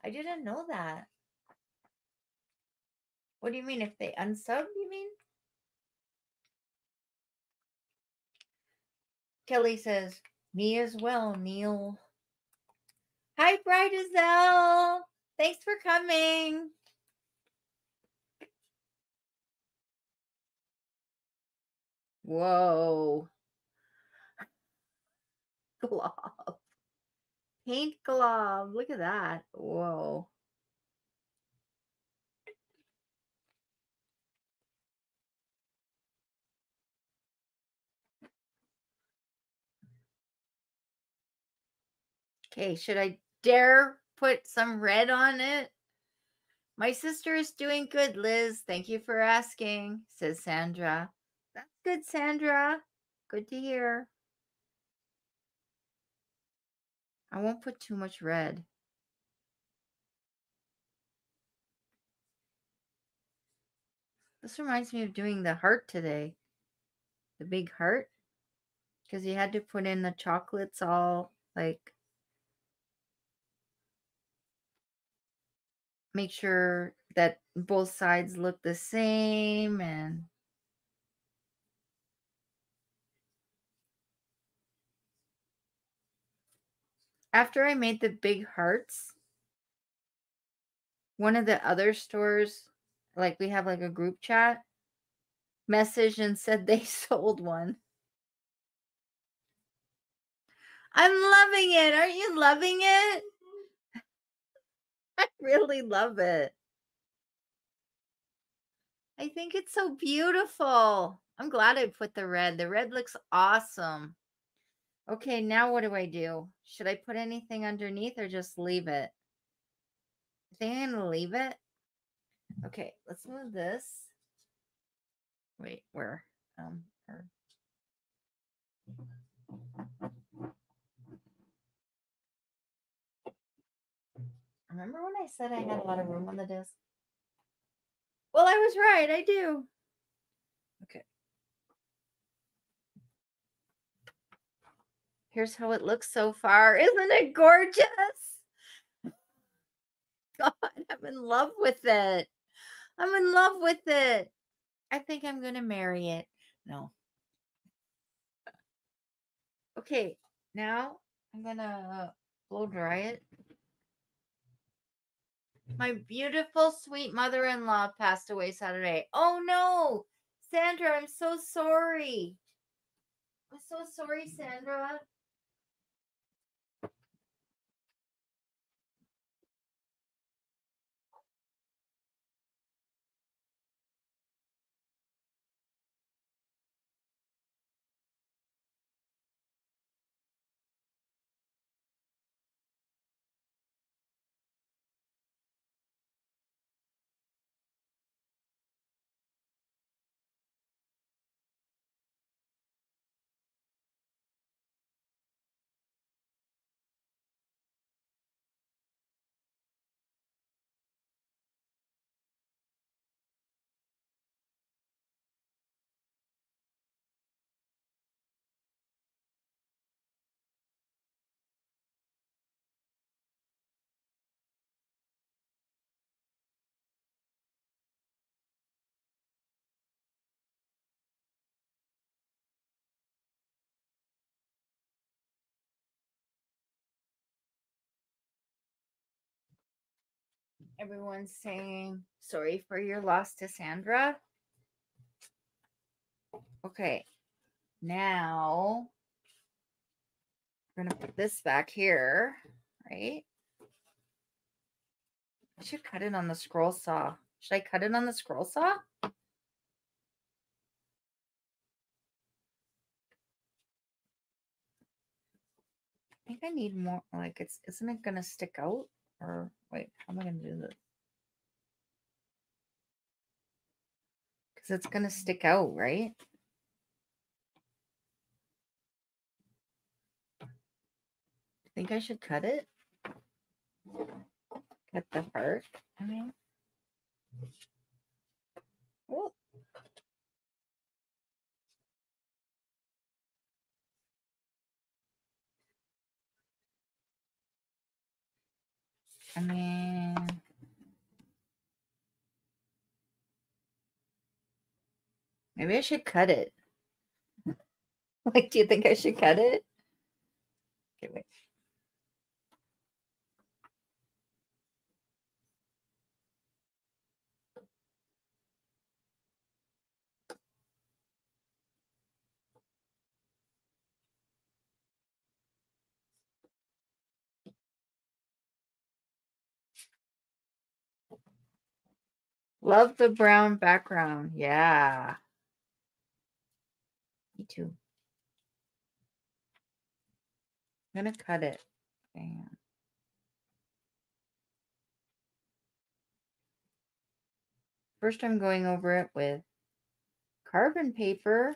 I didn't know that. What do you mean if they unsub, you mean? Kelly says, me as well, Neil. Hi, Bright Azelle. Thanks for coming. Whoa. Glob. Paint glob. Look at that. Whoa. Okay, should I dare put some red on it? My sister is doing good, Liz. Thank you for asking, says Sandra. That's good, Sandra. Good to hear. I won't put too much red. This reminds me of doing the heart today. The big heart. Because you had to put in the chocolates all like... make sure that both sides look the same and after I made the big hearts, one of the other stores, like we have like a group chat, messaged and said they sold one. I'm loving it. Aren't you loving it? I really love it. I think it's so beautiful. I'm glad I put the red. The red looks awesome. Okay, now what do I do? Should I put anything underneath or just leave it? I think I'm going to leave it. Okay, let's move this. Wait, where? Um, her. Remember when I said I had a lot of room on the desk? Well, I was right. I do. Okay. Here's how it looks so far. Isn't it gorgeous? God, I'm in love with it. I'm in love with it. I think I'm going to marry it. No. Okay. Now I'm going to blow dry it. My beautiful, sweet mother-in-law passed away Saturday. Oh, no. Sandra, I'm so sorry. I'm so sorry, Sandra. Everyone's saying sorry for your loss to Sandra. Okay, now we're gonna put this back here, right? I should cut it on the scroll saw. Should I cut it on the scroll saw? I think I need more. Like, it's isn't it gonna stick out? Or wait, how am I going to do this? Because it's going to stick out, right? I think I should cut it. Cut the heart. I mean, Whoop. And then maybe I should cut it. Like, do you think I should cut it? Okay, wait. Love the brown background. Yeah. Me too. I'm going to cut it. Bam. First, I'm going over it with carbon paper.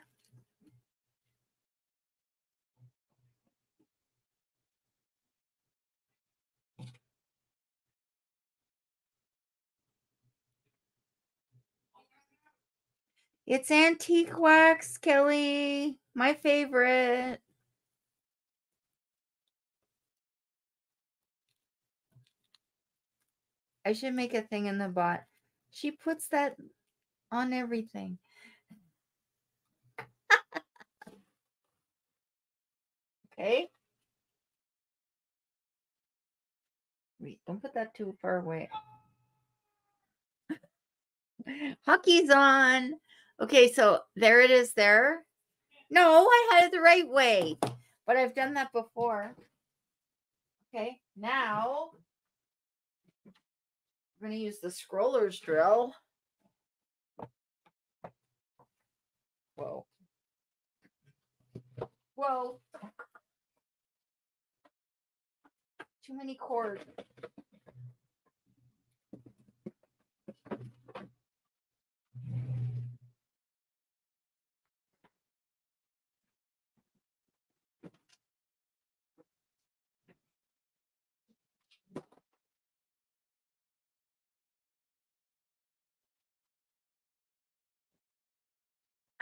It's antique wax, Kelly. My favorite. I should make a thing in the bot. She puts that on everything. Okay. Wait, don't put that too far away. Hockey's on. Okay, so there it is there. No, I had it the right way, but I've done that before. Okay, now I'm going to use the scroller's drill. Whoa. Whoa. Too many cords.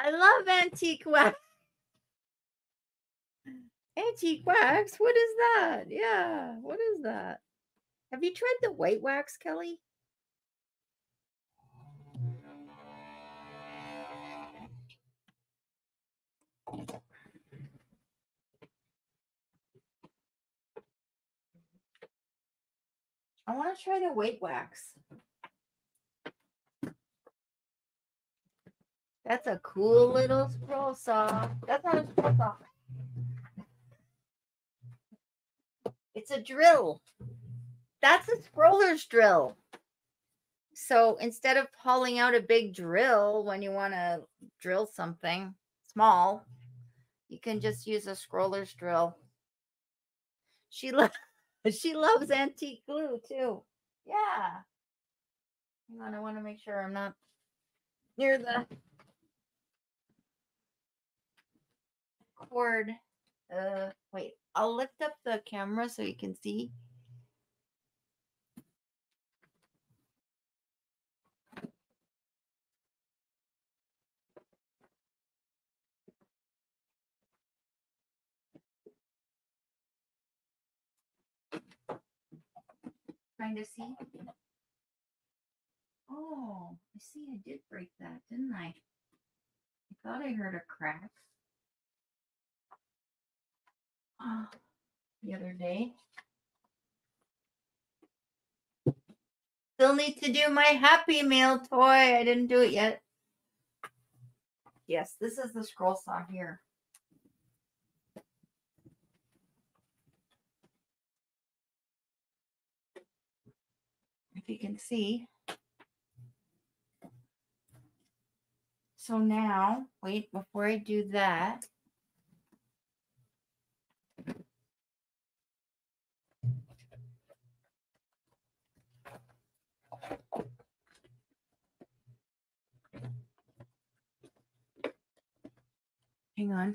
I love antique wax. Antique wax? What is that? Yeah, what is that? Have you tried the white wax, Kelly? I want to try the white wax. That's a cool little scroll saw. That's not a scroll saw. It's a drill. That's a scroller's drill. So instead of hauling out a big drill when you want to drill something small, you can just use a scroller's drill. She loves she loves antique glue too. Yeah. Hang on, I want to make sure I'm not near the cord. Uh, wait, I'll lift up the camera so you can see. Trying to see. Oh, I see. I did break that, didn't I? I thought I heard a crack. Uh, the other day. Still need to do my Happy Meal toy. I didn't do it yet. Yes, this is the scroll saw here. If you can see. So now, wait, before I do that, hang on.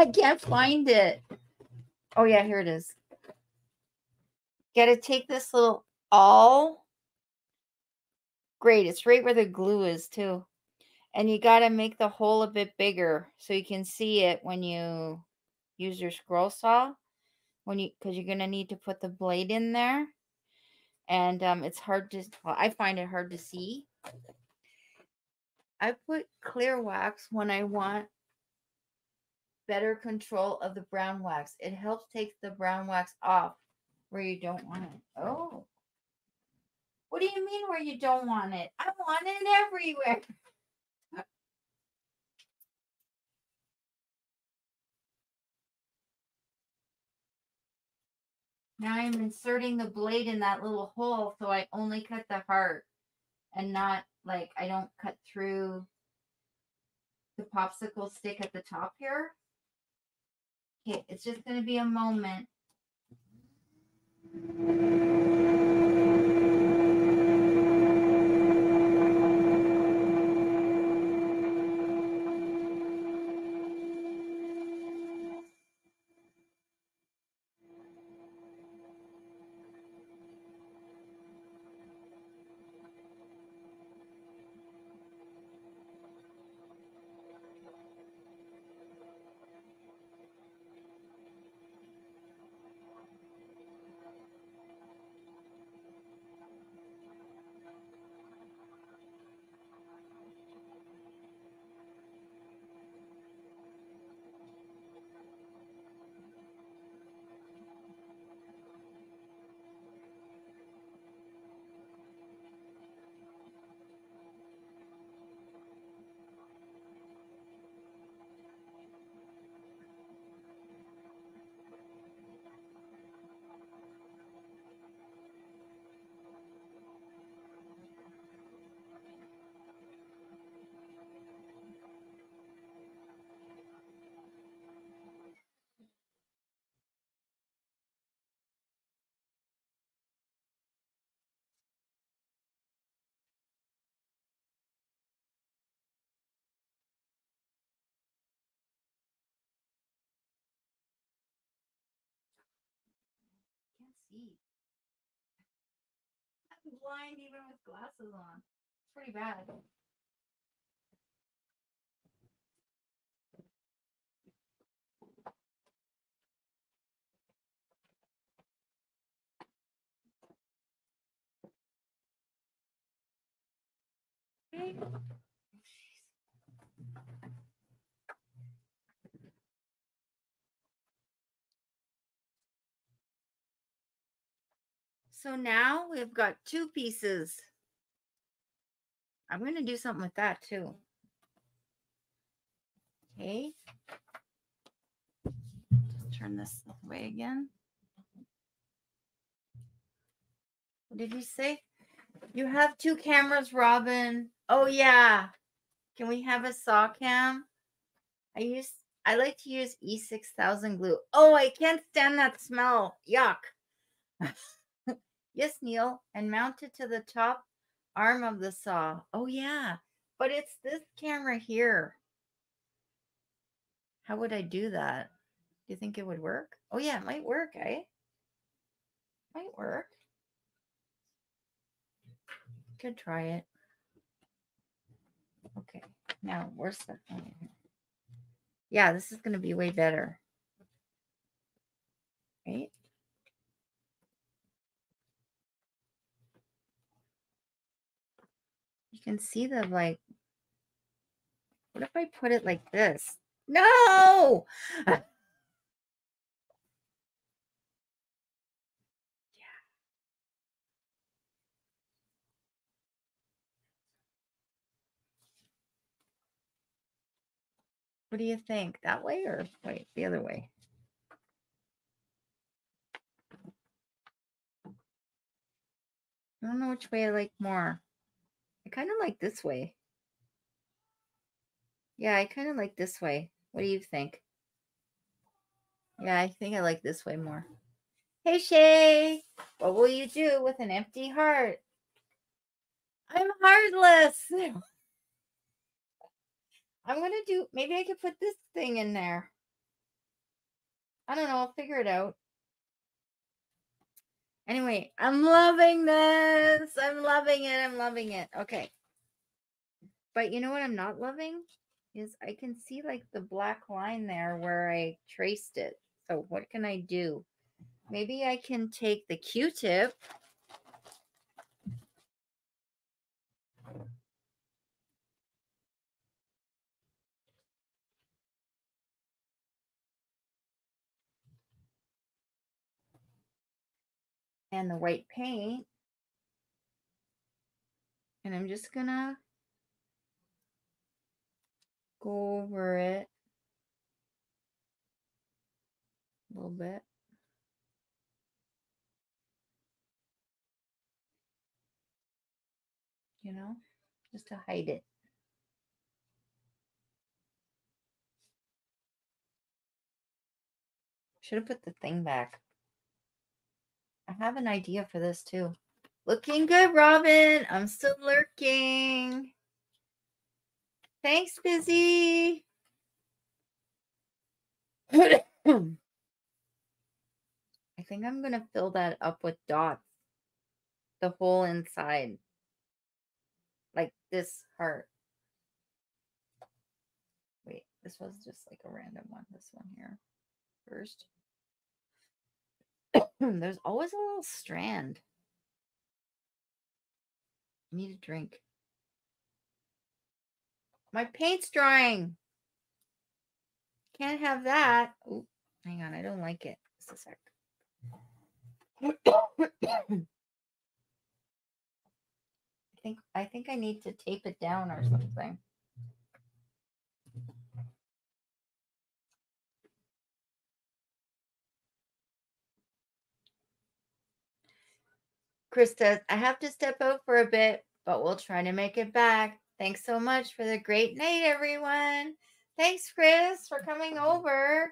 I can't find it. Oh, yeah, here it is. Got to take this little awl. Great. It's right where the glue is, too. And you got to make the hole a bit bigger so you can see it when you use your scroll saw. When you, because you're going to need to put the blade in there. And um, it's hard to, well, I find it hard to see. I put clear wax when I want better control of the brown wax. It helps take the brown wax off where you don't want it. Oh. What do you mean where you don't want it? I want it everywhere. Now I'm inserting the blade in that little hole so I only cut the heart and not like I don't cut through the popsicle stick at the top here. Okay, it's just going to be a moment. I'm blind even with glasses on. It's pretty bad. Okay. So now we've got two pieces. I'm going to do something with that too. Okay. Just turn this away again. What did you say? You have two cameras, Robin. Oh yeah. Can we have a saw cam? I use I like to use E six thousand glue. Oh, I can't stand that smell. Yuck. Yes, Neil, and mount it to the top arm of the saw. Oh, yeah, but it's this camera here. How would I do that? Do you think it would work? Oh, yeah, it might work, eh? Might work. Could try it. Okay, now we're stuck on here. Yeah, this is going to be way better. Right? You can see the, like, what if I put it like this? No! Yeah. What do you think? That way or wait, the other way? I don't know which way I like more. I kind of like this way. Yeah, I kind of like this way. What do you think? Yeah, I think I like this way more. Hey, Shay. What will you do with an empty heart? I'm heartless. I'm going to do, maybe I could put this thing in there. I don't know. I'll figure it out. Anyway, I'm loving this. I'm loving it. I'm loving it. Okay. But you know what I'm not loving? Is I can see like the black line there where I traced it. So what can I do? Maybe I can take the Q-tip. And the white paint. And I'm just gonna go over it a little bit. You know, just to hide it. Should have put the thing back. I have an idea for this too. Looking good, Robin. I'm still lurking. Thanks, Busy. I think I'm going to fill that up with dots. The whole inside. Like this heart. Wait, this was just like a random one. This one here first. There's always a little strand. I need a drink. My paint's drying. Can't have that. Oh, hang on. I don't like it. Just a sec. I think, I think I need to tape it down or something. Chris says, I have to step out for a bit, but we'll try to make it back. Thanks so much for the great night, everyone. Thanks, Chris, for coming over.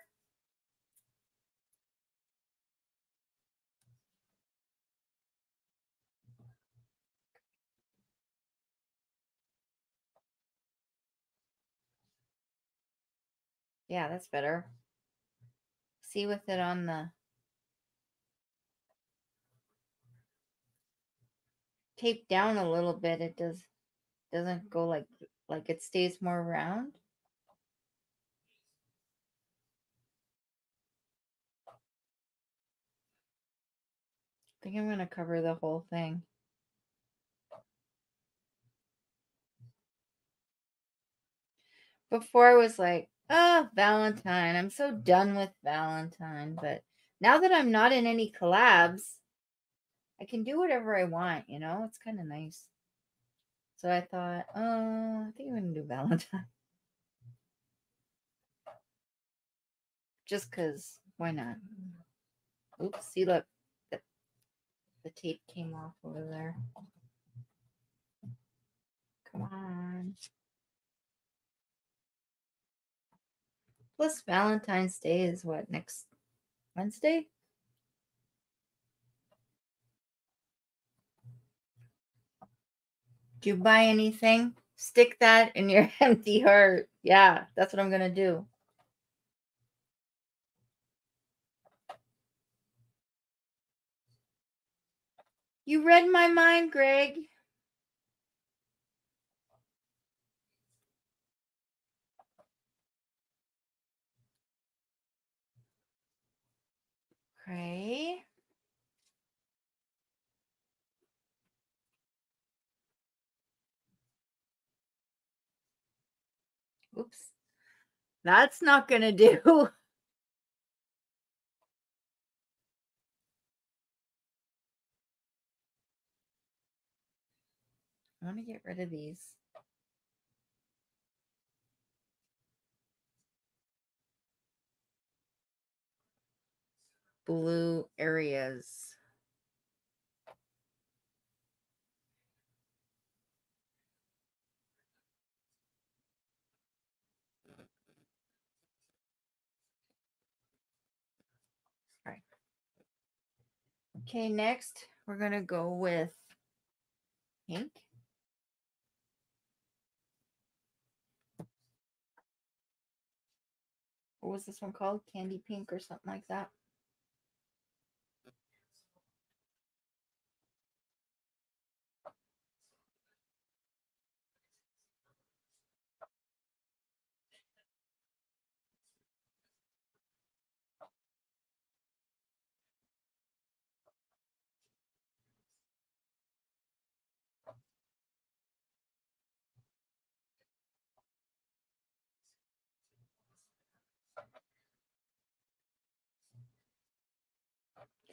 Yeah, that's better. See with it on the tape down a little bit. It does doesn't go like like it stays more round. I think I'm gonna cover the whole thing. Before I was like, oh, Valentine, I'm so done with Valentine, but now that I'm not in any collabs, I can do whatever I want, you know? It's kind of nice. So I thought, oh, I think I'm going to do Valentine. Just because, why not? Oops, see, look. The, the tape came off over there. Come on. Plus, Valentine's Day is what, next Wednesday? You buy anything, stick that in your empty heart. Yeah, that's what I'm gonna do. You read my mind, Greg. Okay. Oops, that's not going to do. I want to get rid of these. Blue areas. Okay, next we're going to go with pink. What was this one called? Candy Pink or something like that.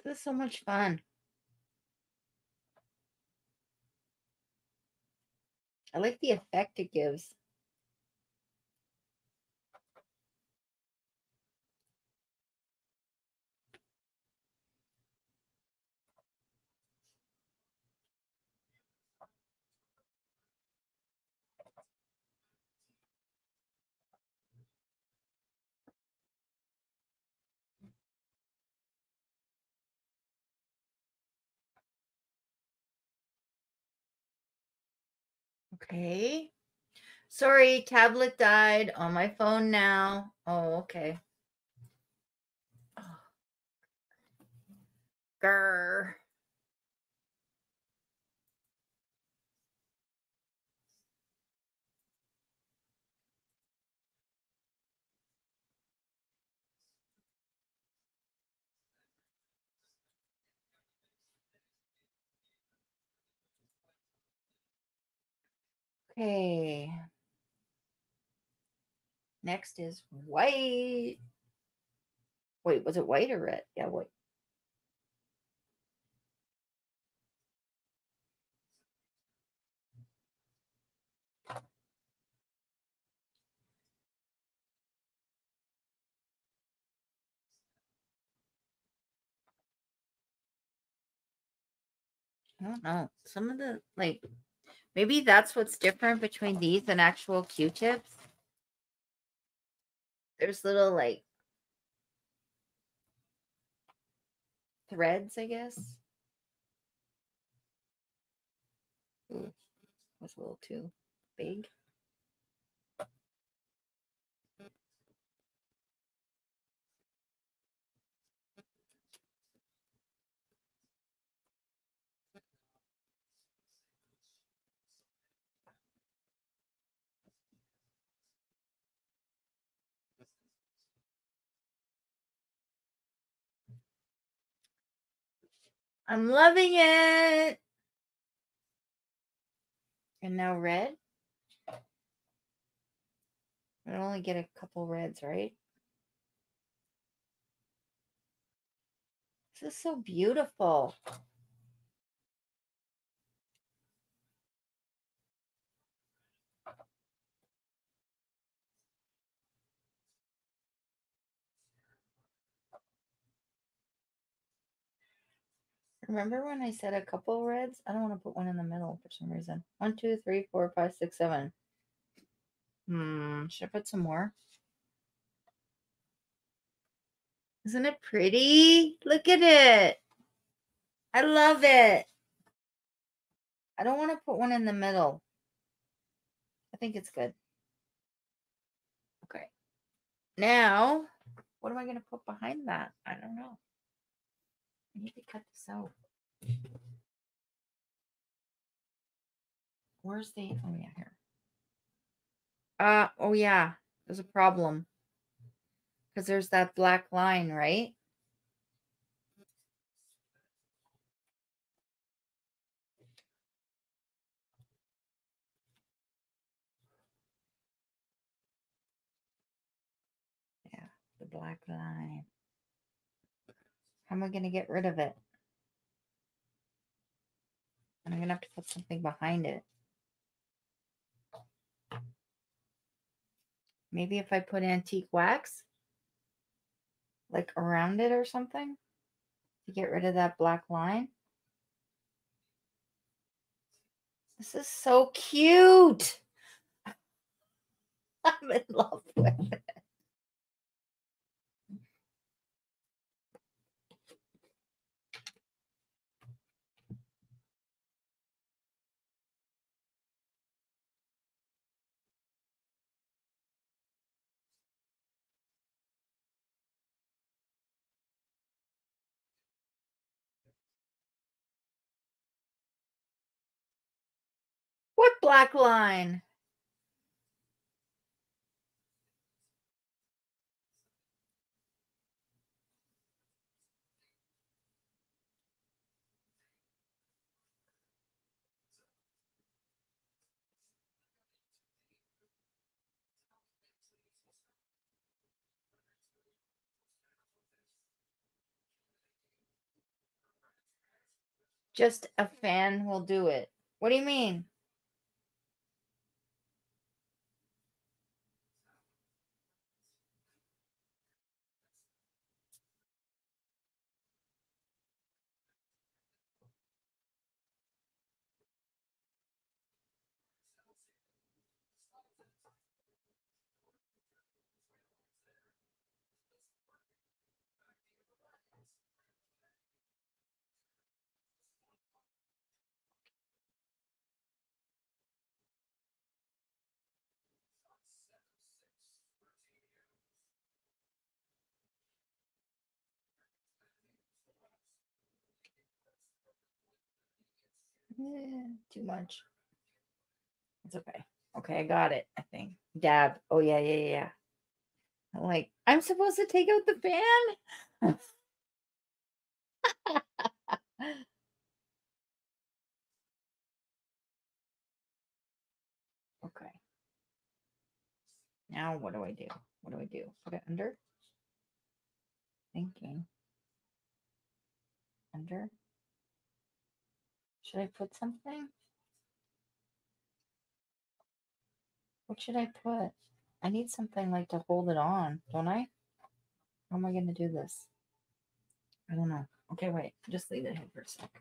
This is so much fun. I like the effect it gives. Okay. Sorry, tablet died on my phone now. Oh, okay. Oh. Grr. Okay, next is white. Wait, was it white or red? Yeah, white. I don't know. Some of the, like, maybe that's what's different between these and actual Q-tips. There's little, like, threads, I guess. Ooh, that's a little too big. I'm loving it. And now red. I'd only get a couple reds, right? This is so beautiful. Remember when I said a couple reds? I don't want to put one in the middle for some reason. One, two, three, four, five, six, seven. Hmm. Should I put some more? Isn't it pretty? Look at it. I love it. I don't want to put one in the middle. I think it's good. Okay. Now, what am I going to put behind that? I don't know. I need to cut this out. Where's the, oh yeah, here. Uh, oh yeah, there's a problem. Because there's that black line, right? Yeah, the black line. How am I going to get rid of it? And I'm going to have to put something behind it. Maybe if I put antique wax, like around it or something, to get rid of that black line. This is so cute. I'm in love with it. What black line? Just a fan will do it. What do you mean? Yeah, too much. It's okay. Okay, I got it, I think. Dab. Oh, yeah, yeah, yeah. I'm like, I'm supposed to take out the fan? Okay. Now what do I do? What do I do? Put it under? Thinking. Under? Should I put something? What should I put? I need something like to hold it on, don't I? How am I going to do this? I don't know. Okay, wait. Just leave it here for a sec.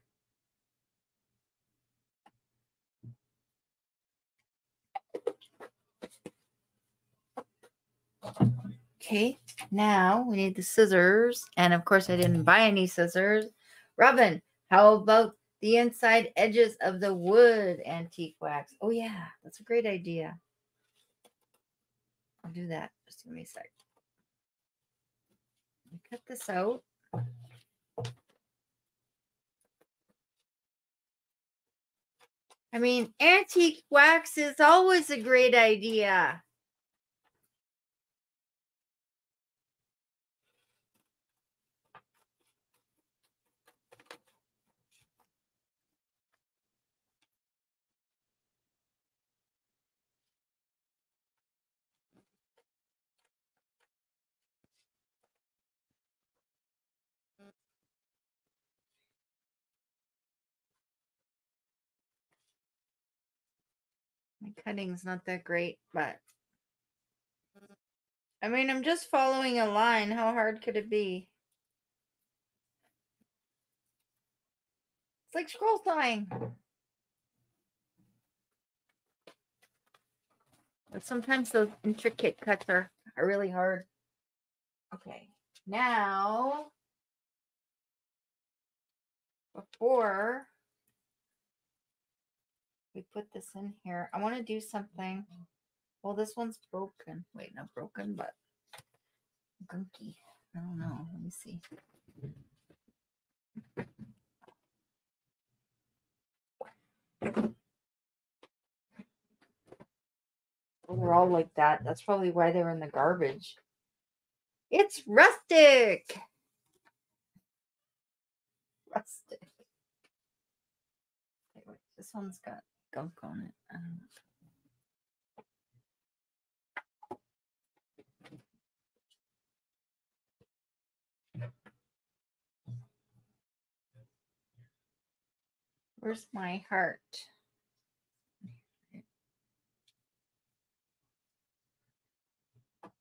Okay, now we need the scissors. And of course, I didn't buy any scissors. Robin, how about the inside edges of the wood antique wax? Oh, yeah. That's a great idea. I'll do that. Just give me a sec. Cut this out. I mean, antique wax is always a great idea. My cutting's not that great, but I mean, I'm just following a line. How hard could it be? It's like scroll tying. But sometimes those intricate cuts are, are really hard. Okay, now before we put this in here, I want to do something. Well, this one's broken. Wait, not broken, but gunky. I don't know. Let me see. Well, they're all like that. That's probably why they're in the garbage. It's rustic. Rustic. Okay, wait, this one's got gunk on it. I don't know. Where's my heart?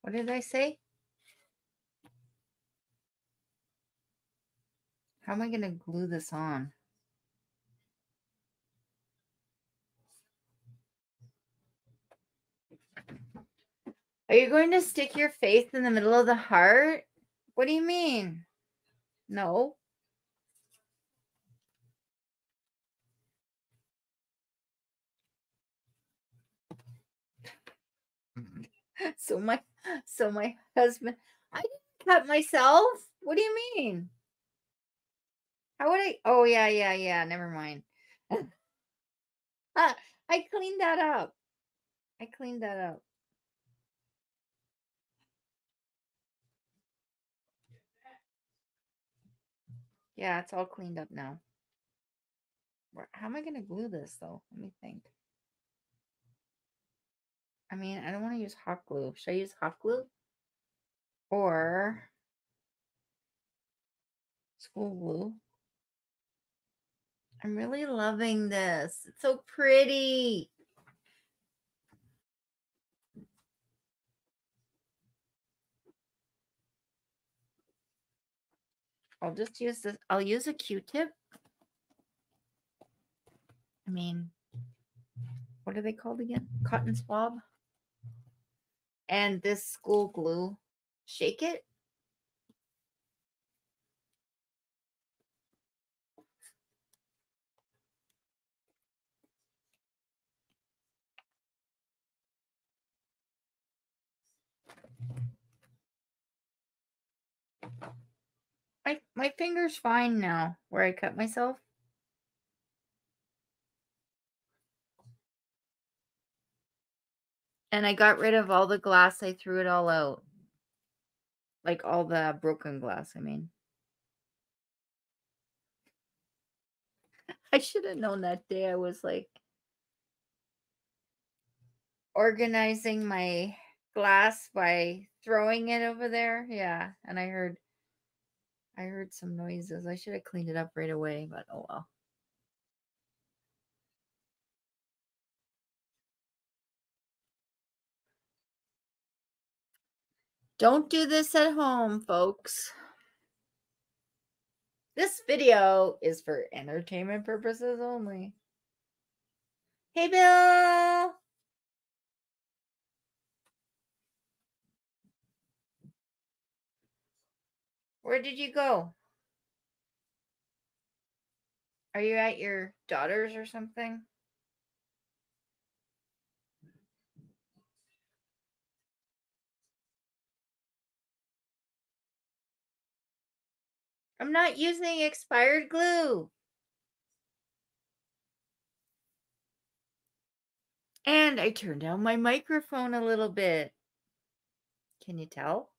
What did I say? How am I going to glue this on? Are you going to stick your face in the middle of the heart? What do you mean? No. So my so my husband, I didn't cut myself. What do you mean? How would I? Oh, yeah, yeah, yeah. Never mind. Ah, I cleaned that up. I cleaned that up. Yeah, it's all cleaned up now. Where, how am I going to glue this, though? Let me think. I mean, I don't want to use hot glue. Should I use hot glue? Or school glue? I'm really loving this. It's so pretty. I'll just use this. I'll use a Q-tip. I mean, what are they called again? Cotton swab. And this school glue. Shake it. My, my finger's fine now where I cut myself. And I got rid of all the glass. I threw it all out. Like all the broken glass, I mean. I should have known that day. I was like organizing my glass by throwing it over there. Yeah. And I heard I heard some noises. I should have cleaned it up right away, but oh well. Don't do this at home, folks. This video is for entertainment purposes only. Hey, Bill. Where did you go? Are you at your daughter's or something? I'm not using expired glue. And I turned down my microphone a little bit. Can you tell?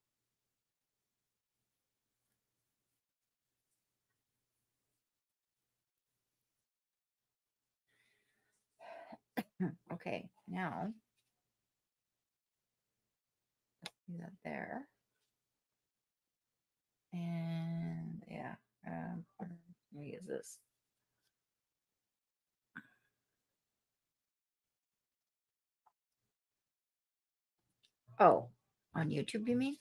Okay, now let's do that there. And yeah, um, let me use this. Oh, on YouTube, you mean?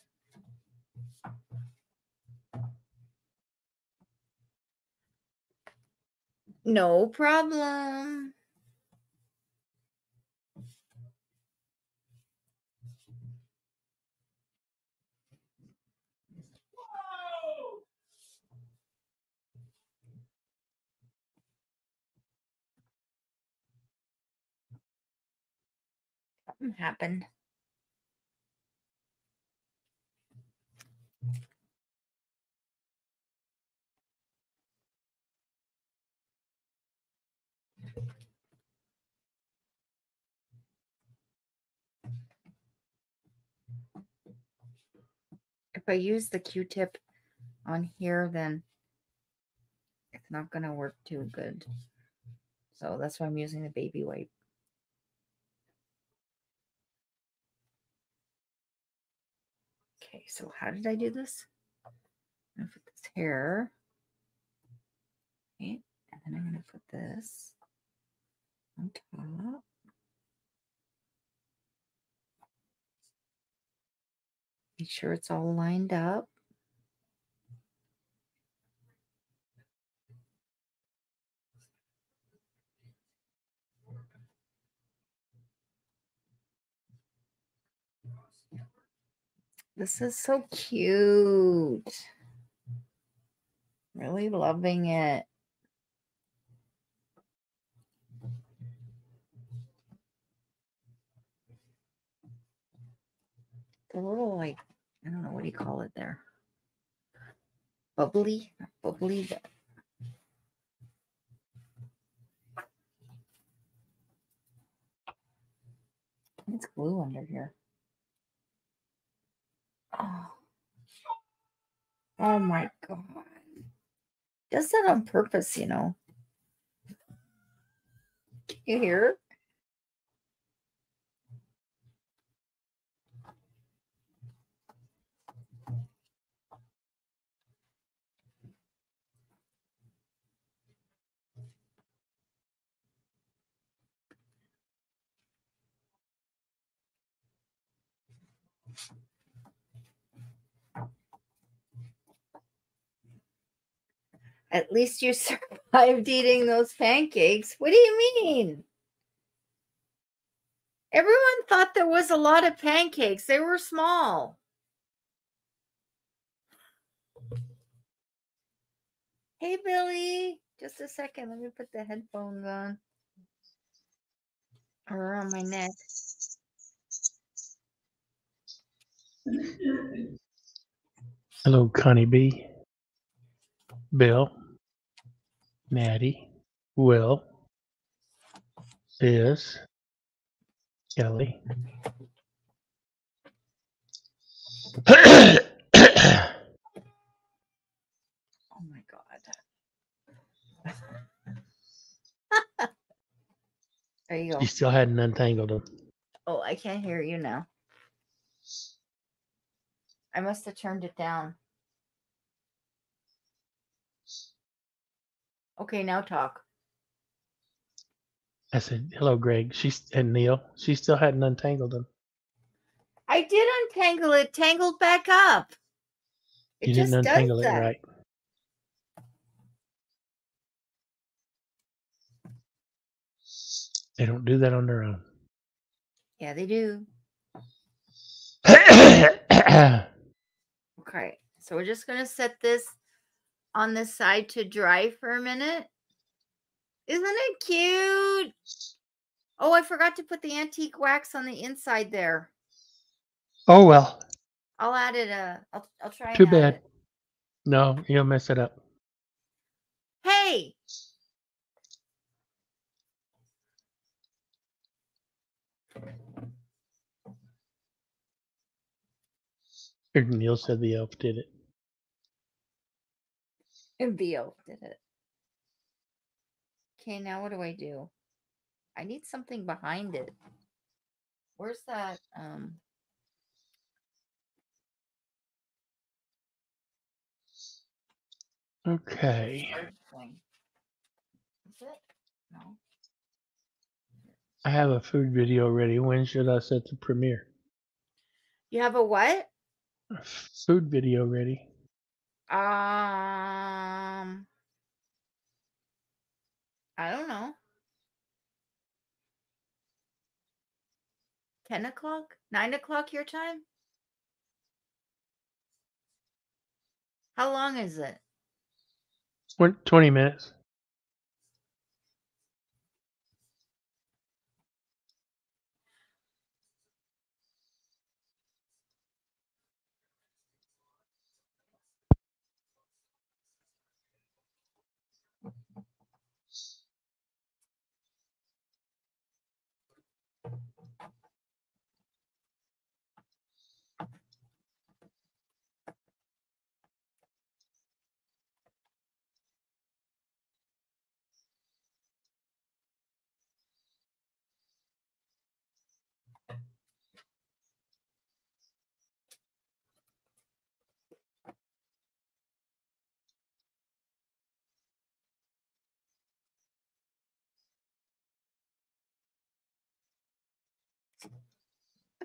No problem. Happened. If I use the Q-tip on here, then it's not going to work too good. So that's why I'm using the baby wipe. Okay, so how did I do this? I'm going to put this here. Okay, and then I'm going to put this on top. Make sure it's all lined up. This is so cute. Really loving it. It's a little like, I don't know, what do you call it there? Bubbly? Not bubbly, but. It's glue under here. Oh. Oh my God. Does that on purpose, you know. Can you hear? At least you survived eating those pancakes. What do you mean? Everyone thought there was a lot of pancakes. They were small. Hey, Billy. Just a second. Let me put the headphones on. Or on my neck. Hello, Connie B. Bill. Maddie, Will, Biz, Kelly. Oh my God. There you go. You still hadn't untangled them. Oh, I can't hear you now. I must have turned it down. Okay, now talk. I said, hello, Greg. She's and Neil. She still hadn't untangled them. I did untangle it. Tangled back up. It you just didn't untangle does it that. Right. They don't do that on their own. Yeah, they do. Okay, so we're just going to set this on the side to dry for a minute. Isn't it cute? Oh, I forgot to put the antique wax on the inside there. Oh, well. I'll add it. Uh, I'll, I'll try. Too bad. It. No, you'll mess it up. Hey. Neil said the elf did it. The elf did it. Okay, now what do I do? I need something behind it. Where's that? Um... Okay. Is it? No. I have a food video ready. When should I set the premiere? You have a what? A food video ready. Um, I don't know. Ten o'clock, nine o'clock your time. How long is it? Twenty minutes.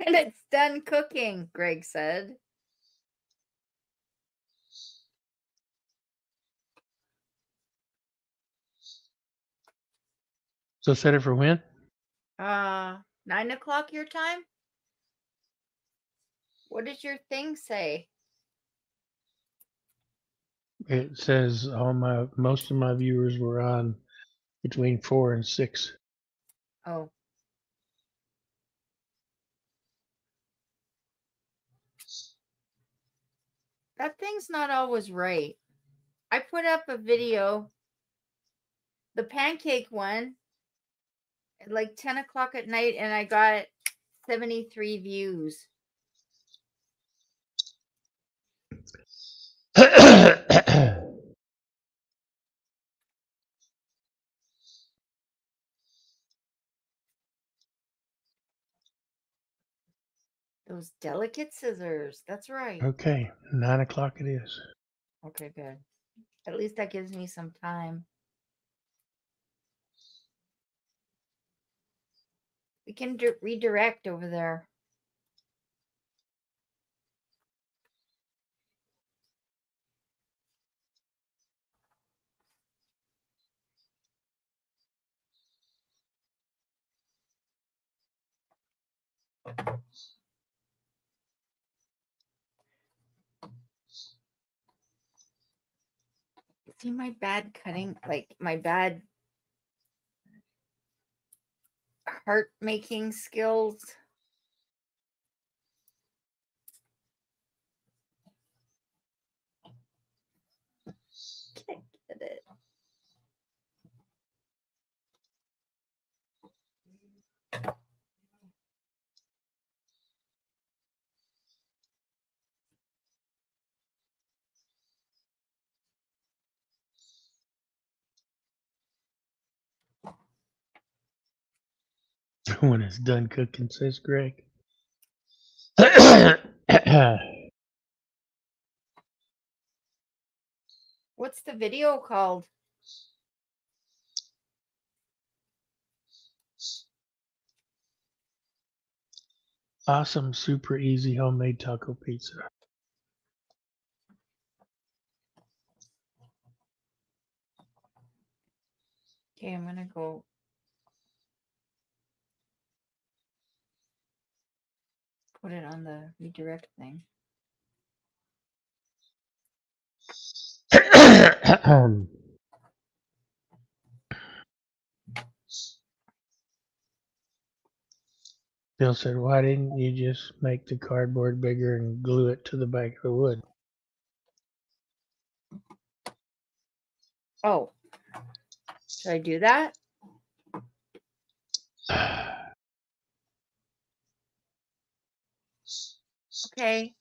And it's done cooking, Greg said. So set it for when? Uh, nine o'clock your time? What does your thing say? It says all my most of my viewers were on between four and six. Oh. That thing's not always right. I put up a video, the pancake one, at like ten o'clock at night, and I got seventy-three views. Those delicate scissors. That's right. Okay. Nine o'clock it is. Okay, good. At least that gives me some time. We can redirect over there. See my bad cutting, like my bad heart making skills. Can't get it. When it's done cooking, says Greg. What's the video called? Awesome, super easy homemade taco pizza. Okay, I'm gonna go. Put it on the redirect thing. Bill said, why didn't you just make the cardboard bigger and glue it to the back of the wood? Oh, should I do that? Okay.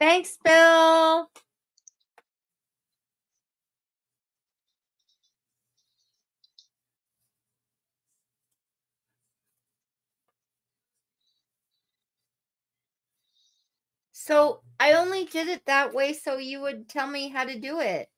Thanks, Bill. So I only did it that way so you would tell me how to do it.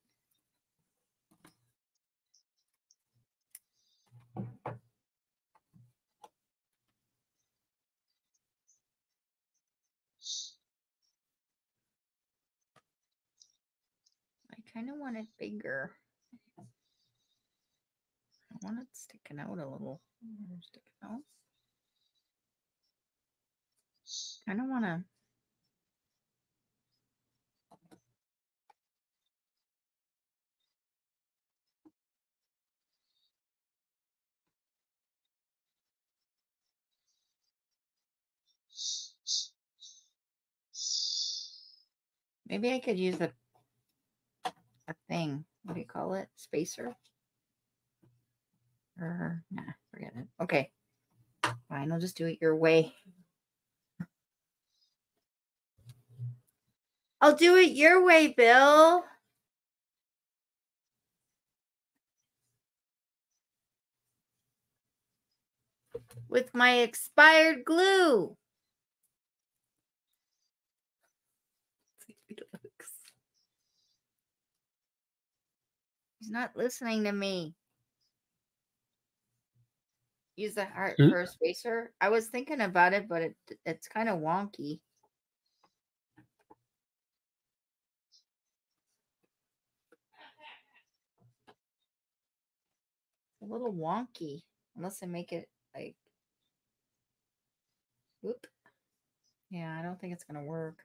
I kind of want it bigger. I want it sticking out a little. Sticking out. I don't want to. Maybe I could use a. A thing. What do you call it? Spacer? Or, nah, forget it. Okay. Fine, I'll just do it your way. I'll do it your way, Bill. With my expired glue. He's not listening to me. Use the heart mm. for a spacer. I was thinking about it, but it it's kind of wonky. It's a little wonky, unless I make it like, whoop. Yeah, I don't think it's gonna work.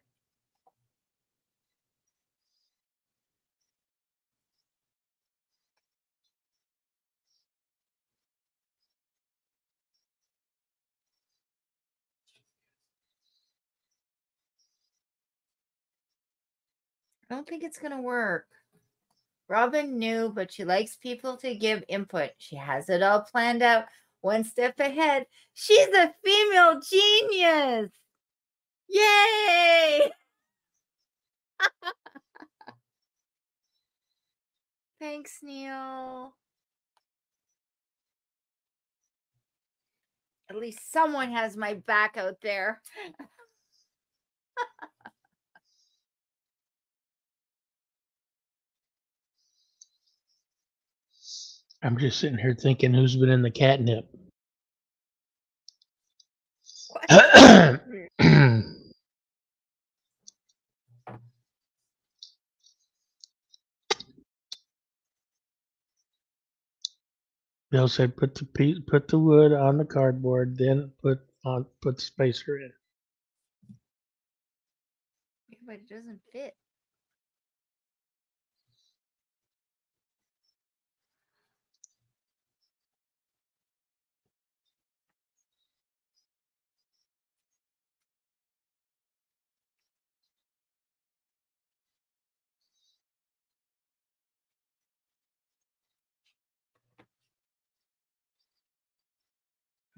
I don't think it's going to work. Robin knew, but she likes people to give input. She has it all planned out. one step ahead. She's a female genius. Yay. Thanks, Neil. At least someone has my back out there. I'm just sitting here thinking who's been in the catnip. What? Bill said, "Put the piece, put the wood on the cardboard, then put on put the spacer in." But it doesn't fit.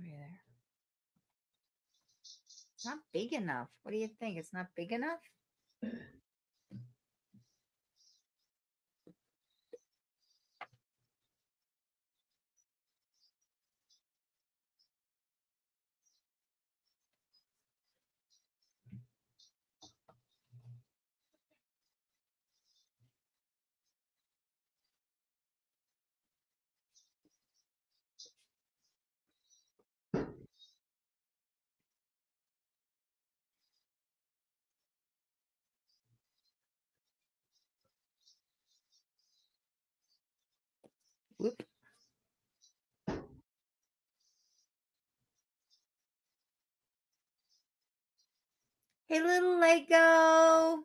There. It's not big enough. What do you think? It's not big enough? Whoop. Hey, little Lego.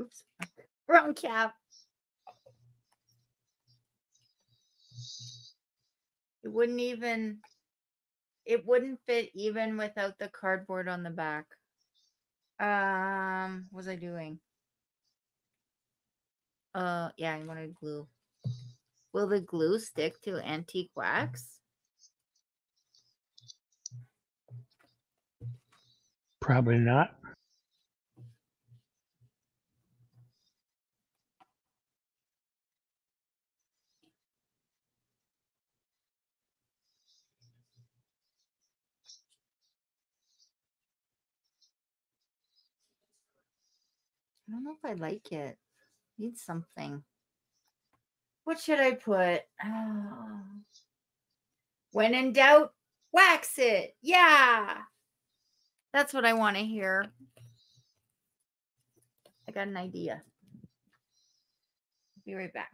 Oops, wrong cap. It wouldn't even, it wouldn't fit even without the cardboard on the back. Um, what was I doing? Uh, yeah, I wanted glue. Will the glue stick to antique wax? Probably not. I don't know if I like it. Need something. What should I put? Oh. When in doubt, wax it. Yeah. That's what I want to hear. I got an idea. Be right back.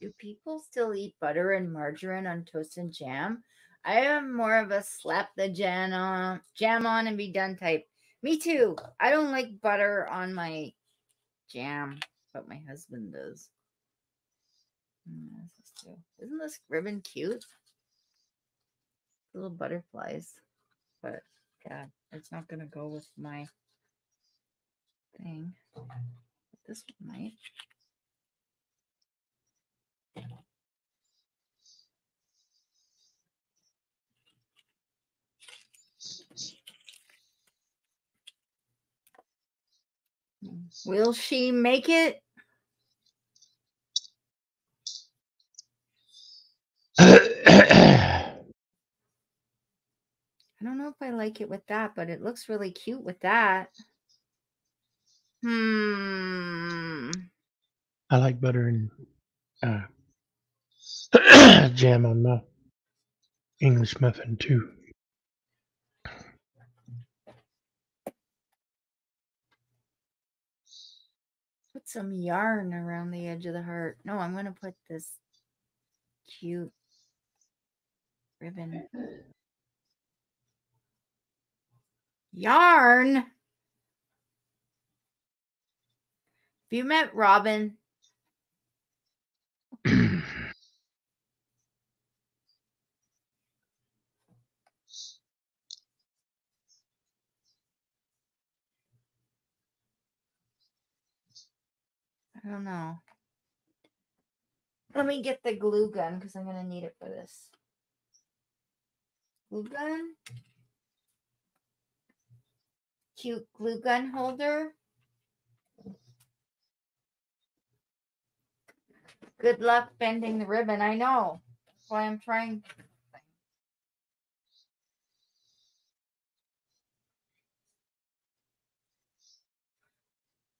Do people still eat butter and margarine on toast and jam? I am more of a slap the jam on, jam on and be done type. Me too. I don't like butter on my jam, but my husband does. Isn't this ribbon cute? Little butterflies. But God, it's not going to go with my thing. This one might. Will she make it? I don't know if I like it with that, but it looks really cute with that. Hmm. I like butter and uh, jam on my English muffin too. Put some yarn around the edge of the heart. No, I'm going to put this cute ribbon. Yarn. If you met Robin. I don't know. Let me get the glue gun because I'm going to need it for this. Glue gun. Cute glue gun holder. Good luck bending the ribbon. I know. That's why I'm trying.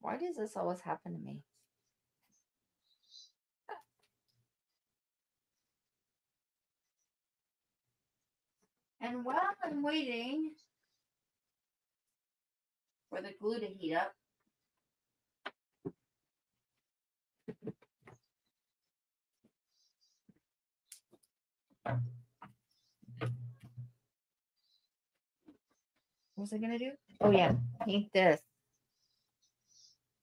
Why does this always happen to me? And while I'm waiting for the glue to heat up, what was I gonna do? Oh yeah, paint this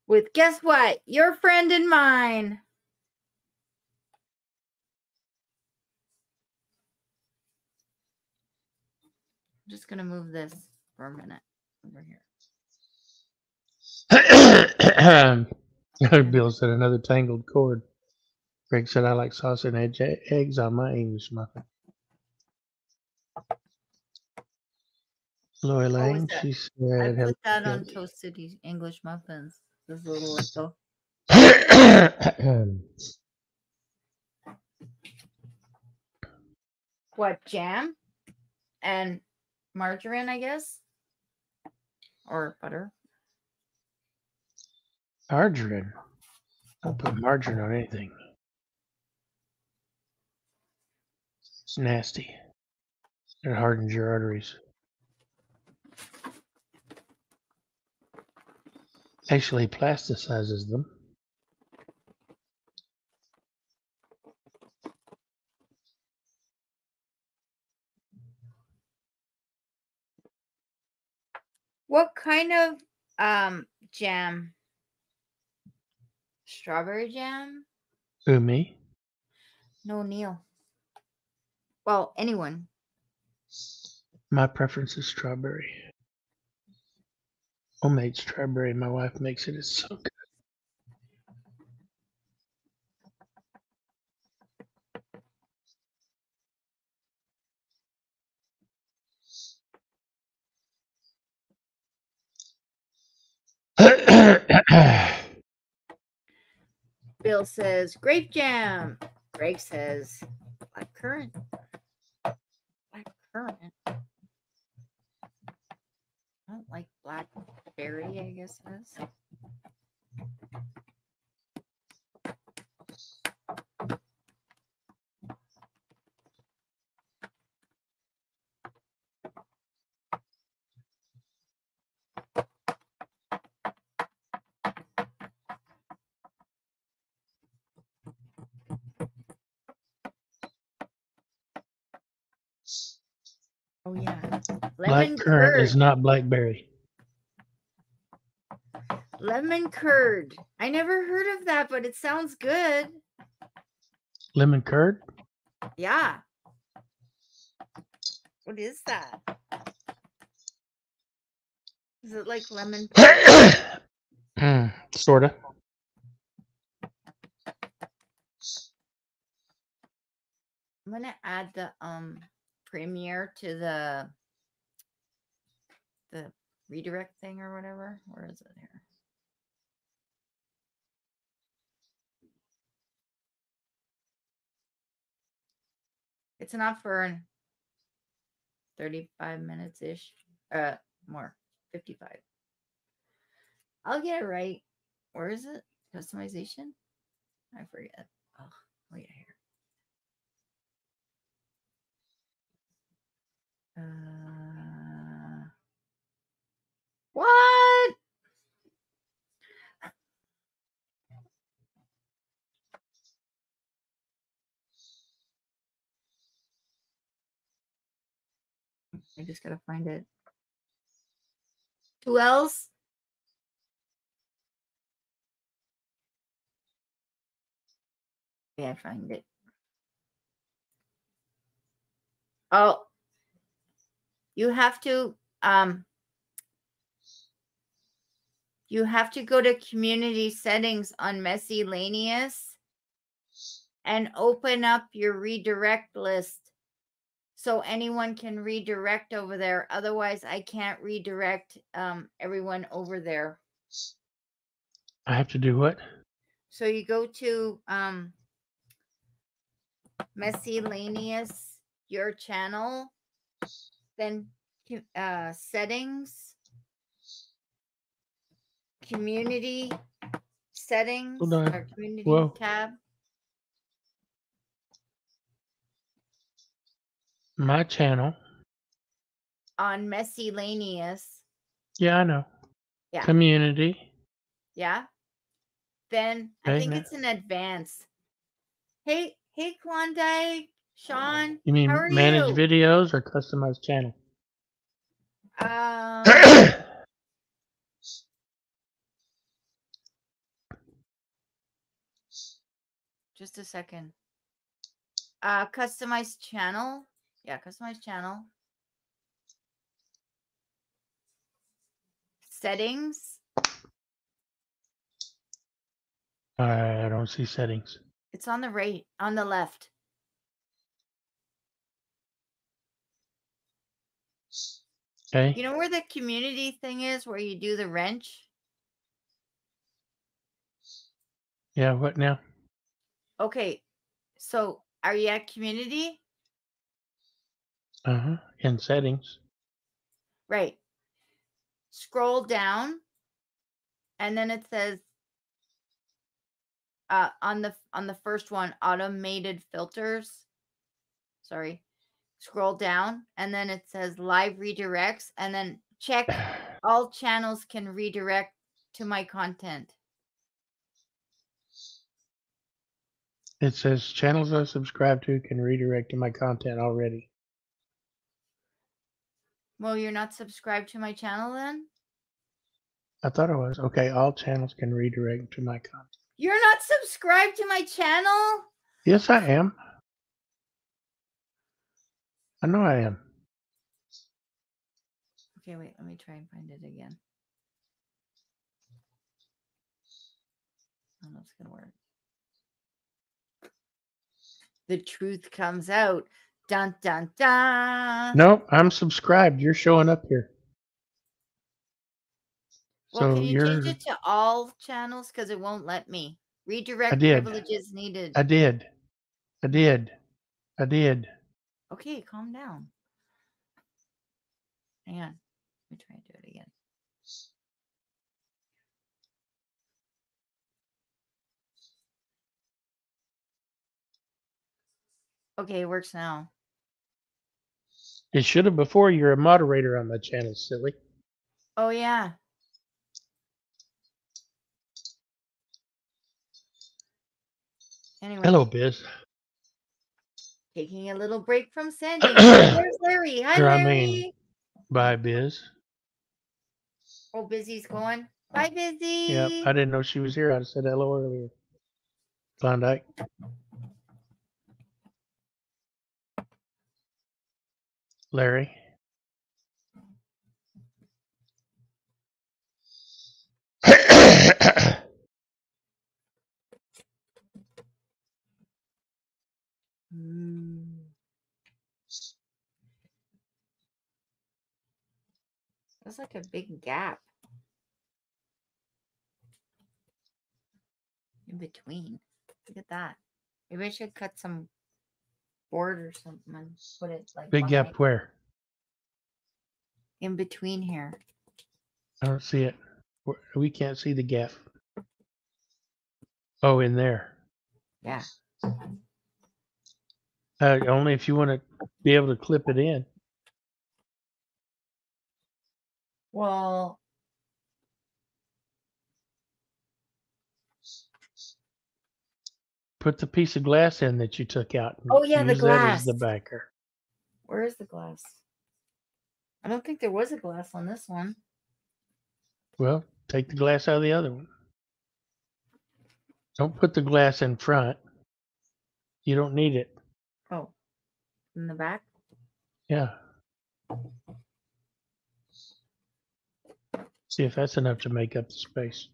with, guess what? Your friend and mine. I'm just going to move this for a minute over here. Bill said another tangled cord. Greg said, I like sausage and eggs on my English muffin. Lori Lang, she said. I put that on toasted English muffins. This little whistle. What, jam? And margarine, I guess, or butter. Margarine. I'll put margarine on anything. It's nasty. It hardens your arteries. Actually, plasticizes them. What kind of um, jam? Strawberry jam? Who, me? No, Neil. Well, anyone. My preference is strawberry. Homemade strawberry. My wife makes it. It's so good. Bill says grape jam. Greg says black currant. Black currant. I don't like blackberry, I guess it is. Oh, yeah. Lemon black curd is not blackberry. Lemon curd. I never heard of that, but it sounds good. Lemon curd? Yeah. What is that? Is it like lemon? mm, sort of. I'm going to add the, um, Premiere to the the redirect thing or whatever. Where is it here? It's not for thirty-five minutes ish. Uh, more, fifty-five. I'll get it right. Where is it? Customization? I forget. Oh, oh yeah, here. Uh, what? I just gotta find it. Who else? Yeah, I find it. Oh, you have to um you have to go to community settings on Miscellaneous and open up your redirect list so anyone can redirect over there. Otherwise, I can't redirect um, everyone over there. I have to do what? So you go to um, Miscellaneous, your channel, then uh, settings, community settings, or community Whoa. tab. My channel on Miscellaneous. Yeah, I know. Yeah. Community. Yeah. Then okay, I think no. it's an advanced. Hey, hey, Klondike, Sean. You mean how are manage you? videos or customized channel? Um, just a second. Uh, customized channel. Yeah, customize channel. Settings. I don't see settings. It's on the right, on the left. Okay. You know where the community thing is, where you do the wrench? Yeah, what now? Okay, so are you at community? Uh-huh. In settings. Right. Scroll down. And then it says uh on the on the first one, automated filters. Sorry. Scroll down and then it says live redirects and then check all channels can redirect to my content. It says channels I subscribe to can redirect to my content already. Well, you're not subscribed to my channel then? I thought I was. Okay, all channels can redirect to my content. You're not subscribed to my channel? Yes, I am. I know I am. Okay, wait, let me try and find it again. I don't know if it's going to work. The truth comes out. Dun, dun, dun. No, I'm subscribed. You're showing up here. Well, so can you you're... change it to all channels? Because it won't let me. Redirect privileges needed. I did. I did. I did. Okay, calm down. Hang on. Let me try and do it again. Okay, it works now. It should have before. You're a moderator on the channel, silly. Oh, yeah. Anyway. Hello, Biz. Taking a little break from Sandy. There's Larry. Hi, Larry. I mean, bye, Biz. Oh, Busy's going. Bye, Busy. Yeah, I didn't know she was here. I said hello earlier. Klondike. Larry. mm. That's like a big gap in between. Look at that. Maybe I should cut some board or something and put it like big gap it. Where in between here. I don't see it. We can't see the gap. Oh, in there. Yeah, uh, only if you want to be able to clip it in. Well, put the piece of glass in that you took out. And oh yeah, use the glass. That as the backer. Where is the glass? I don't think there was a glass on this one. Well, take the glass out of the other one. Don't put the glass in front. You don't need it. Oh, in the back? Yeah. See if that's enough to make up the space.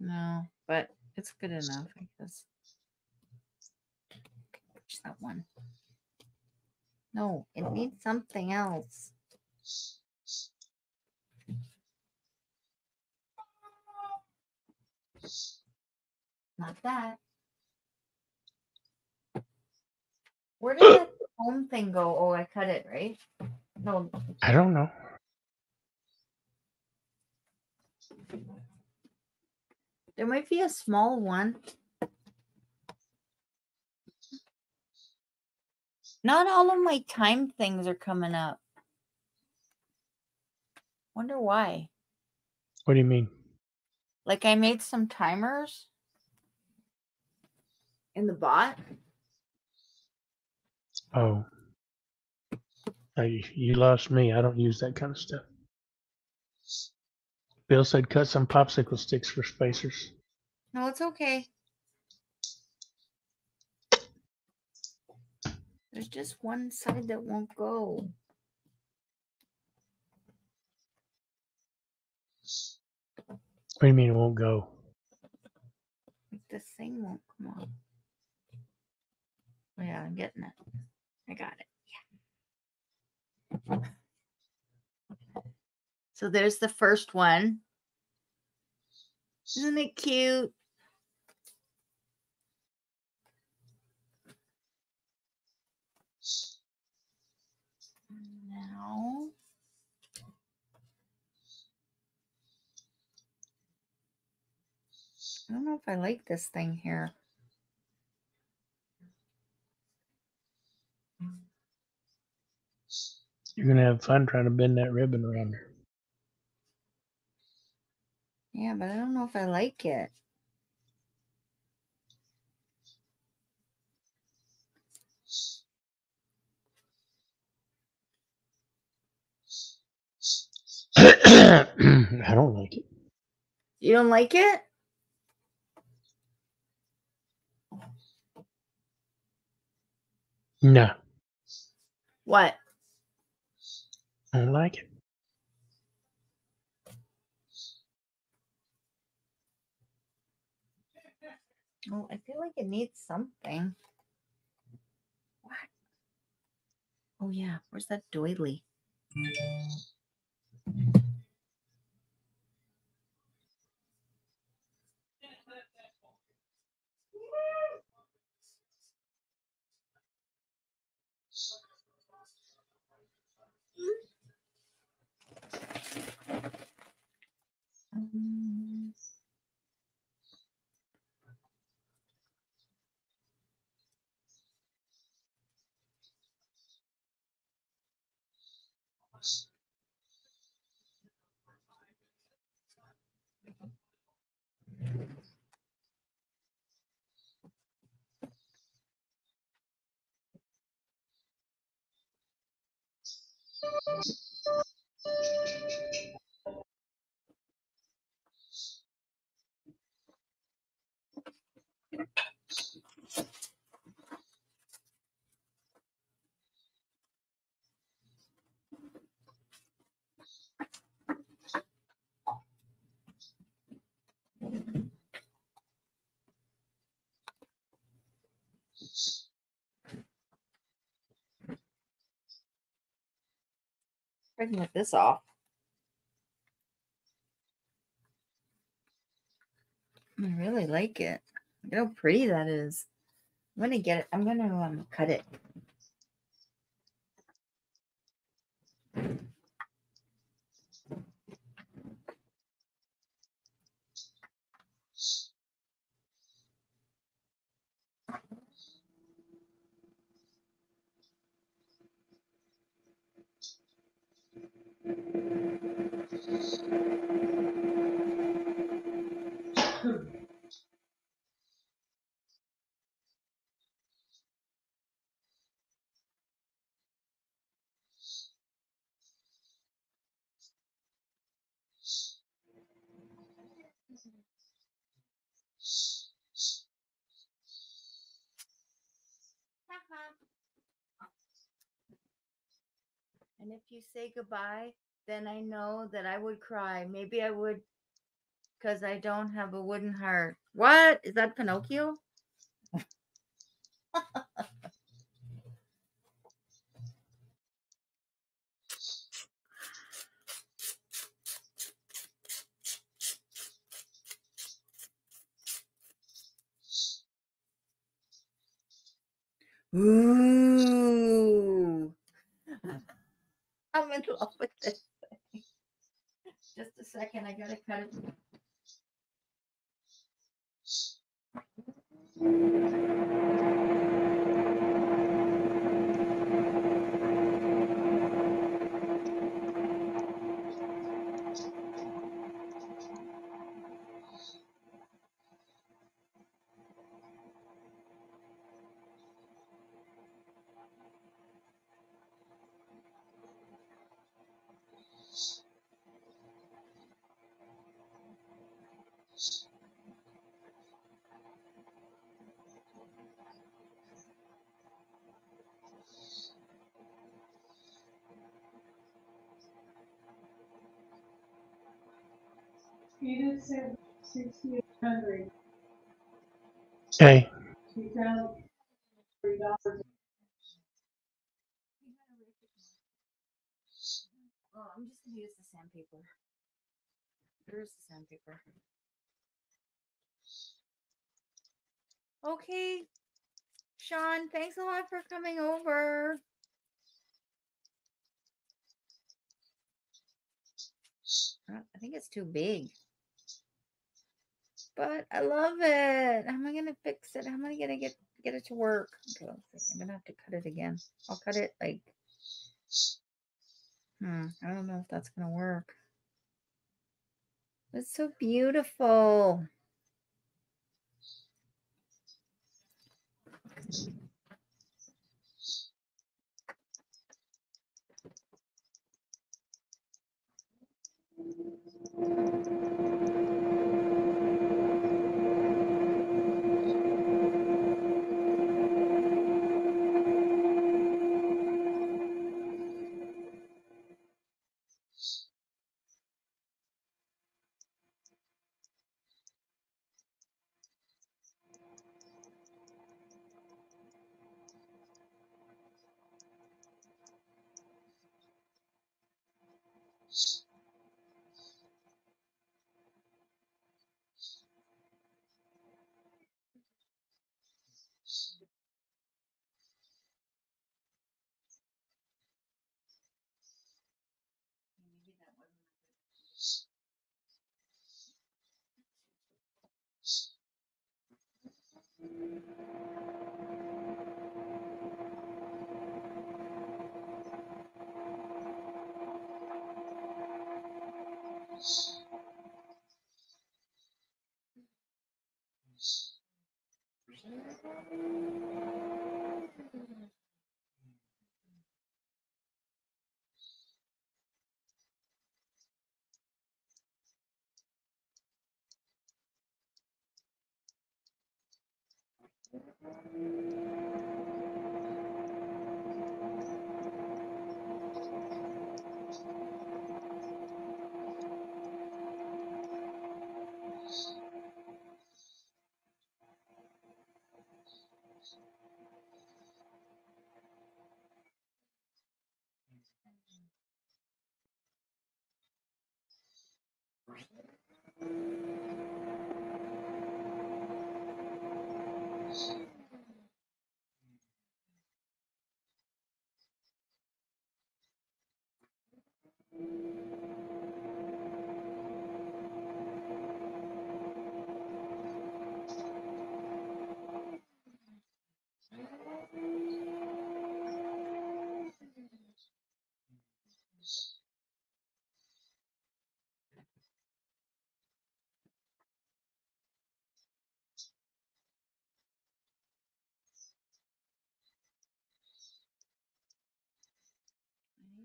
No, but it's good enough, I guess. Push that one. No, it needs something else. Not that. Where did that foam thing go? Oh, I cut it, right? No. I don't know. There might be a small one. Not all of my time things are coming up. Wonder why. What do you mean? Like I made some timers in the bot. Oh. Oh, you, you lost me. I don't use that kind of stuff. Bill said cut some popsicle sticks for spacers. No, it's okay. There's just one side that won't go. What do you mean it won't go? This thing won't come off. Oh, yeah, I'm getting it. I got it. Yeah. So there's the first one. Isn't it cute? Now. I don't know if I like this thing here. You're going to have fun trying to bend that ribbon around her. Yeah, but I don't know if I like it. I don't like it. You don't like it? No. What? I don't like it. Oh, I feel like it needs something. What? Oh, yeah. Where's that doily? Um, I can get this off. I really like it. Look how pretty that is. I'm gonna get it. I'm gonna um, cut it. And if you say goodbye, then I know that I would cry. Maybe I would, because I don't have a wooden heart. What? Is that Pinocchio? Ooh. I'm in love with this thing. Just a second, I gotta cut it. She just said sixty-eight hundred. Okay. She found three dollars. Oh, I'm just gonna use the sandpaper. There's the sandpaper. Okay, Sean, thanks a lot for coming over. I think it's too big. But I love it. How am I gonna fix it? How am I gonna get get it to work? Okay, I'm gonna have to cut it again. I'll cut it like. Hmm. I don't know if that's gonna work. It's so beautiful.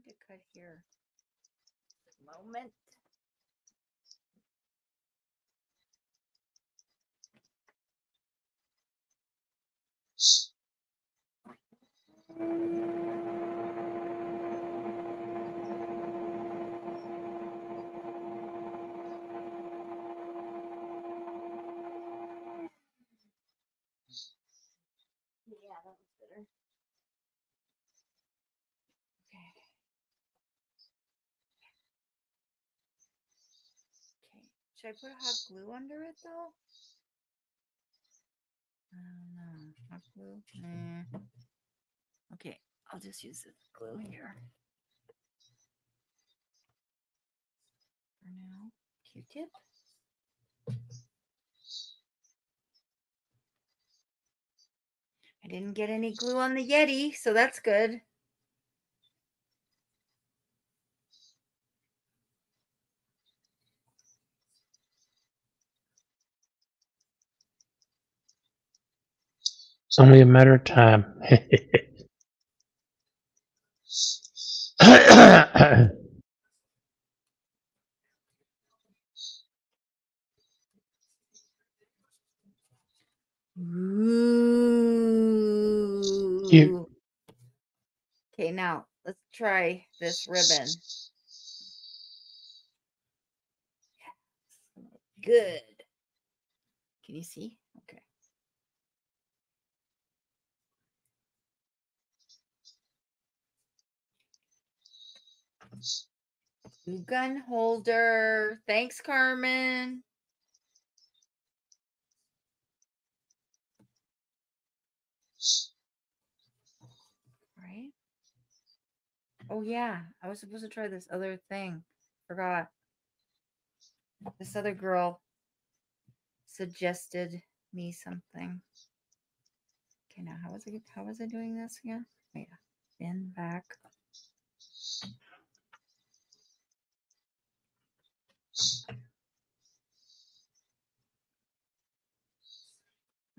To cut here. Moment. Should I put hot glue under it though? I don't know. Hot glue? Nah. Okay, I'll just use this glue here. For now, Q-tip. I didn't get any glue on the Yeti, so that's good. It's only a matter of time. Ooh. Cute. Okay, now let's try this ribbon. Good. Can you see? Okay. Glue gun holder. Thanks, Carmen. Right? Oh, yeah. I was supposed to try this other thing. Forgot. This other girl suggested me something. Okay, now how was I, how was I doing this again? Oh, yeah. Bend back.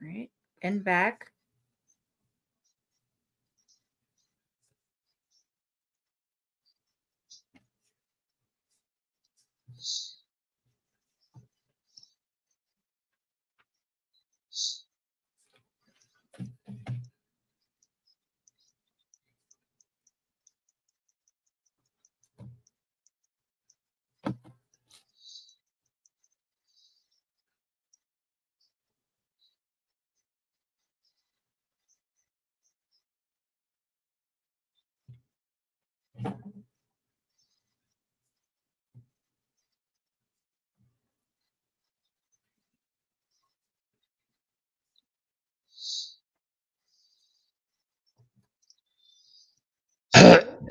Right and back.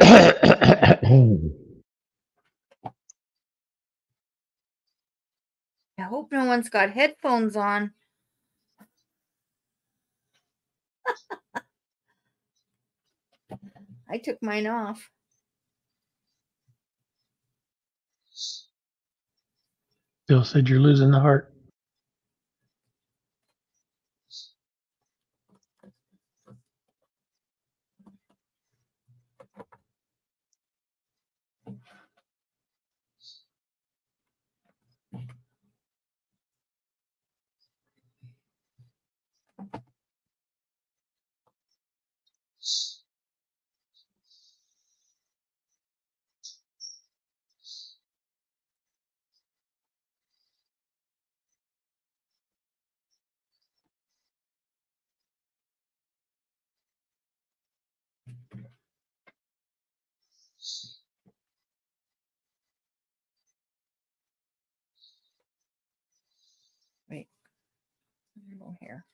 I hope no one's got headphones on. I took mine off. Bill said you're losing the heart. Wait, go here.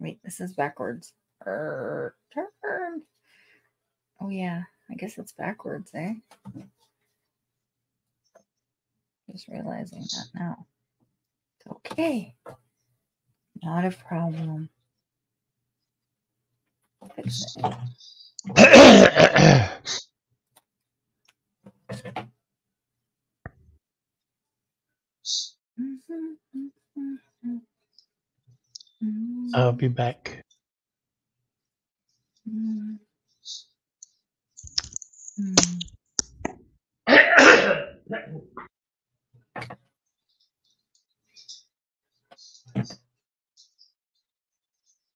Wait, this is backwards. Er, turn. Oh, yeah. I guess it's backwards, eh? Just realizing that now. It's okay. Not a problem. Fix it. I'll be back. Mm. Mm.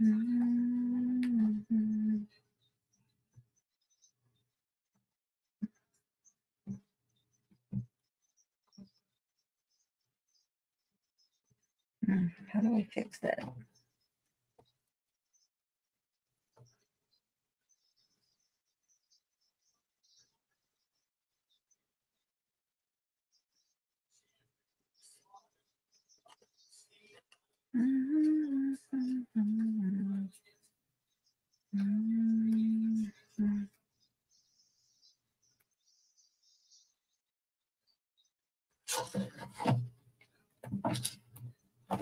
Mm-hmm. How do I fix that?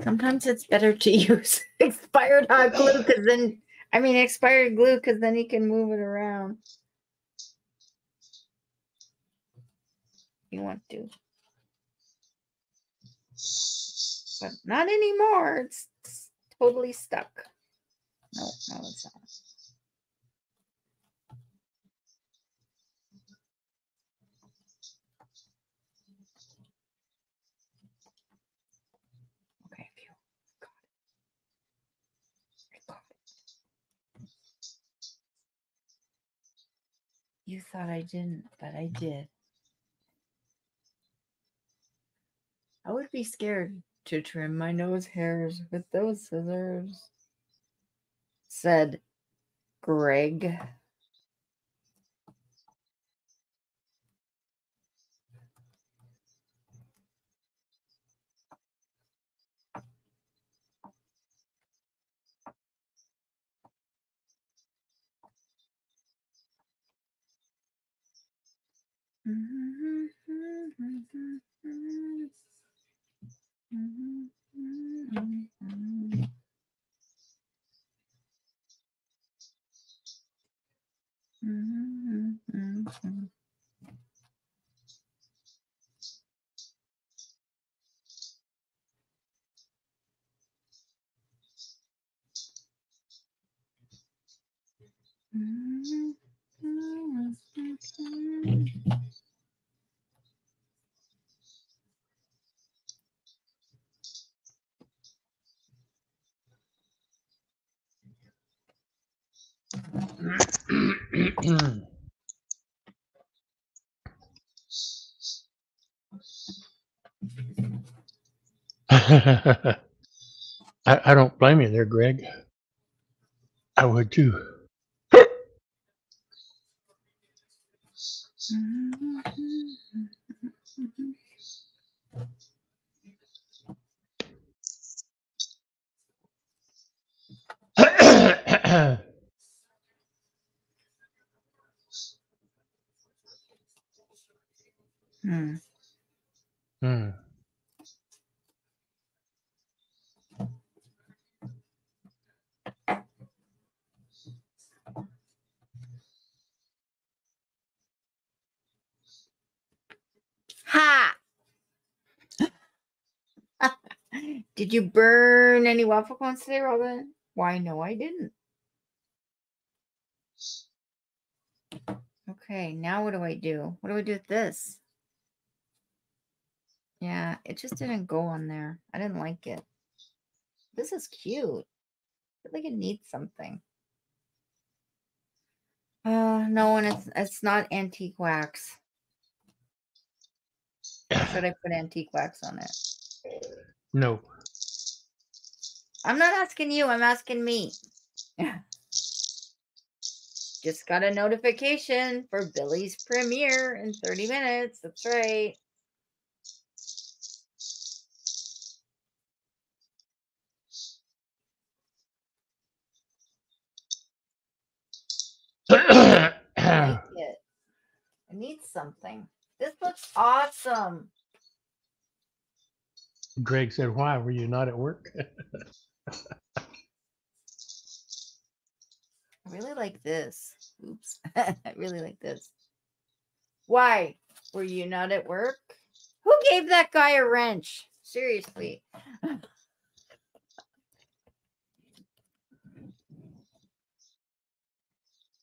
Sometimes it's better to use expired hot glue because then, I mean, expired glue because then you can move it around. You want to. But not anymore. It's, it's totally stuck. No, no, it's not. Okay, I feel got it. I got it. You thought I didn't, but I did. I would be scared to trim my nose hairs with those scissors, said Greg. Mm-hmm. Mm-hmm. Mm-hmm. Mm-hmm. I, I don't blame you there, Greg. I would too. Hmm. Hmm. Ha! Did you burn any waffle cones today, Robin? Why, no, I didn't. Okay, now what do I do? What do I do with this? Yeah, it just didn't go on there. I didn't like it. This is cute. I feel like it needs something. Uh, no, and it's it's not antique wax. Should I put antique wax on it? No. I'm not asking you. I'm asking me. Just got a notification for Billy's premiere in thirty minutes. That's right. I like it. I need something. This looks awesome. Greg said, why? Were you not at work? I really like this. Oops. I really like this. Why? Were you not at work? Who gave that guy a wrench? Seriously.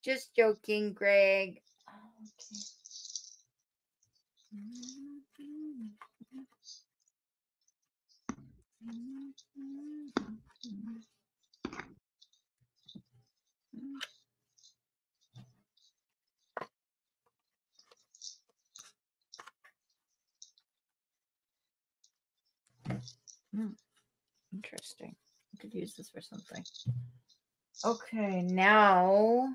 Just joking, Greg. Okay. Hmm. Interesting. I could use this for something. Okay, now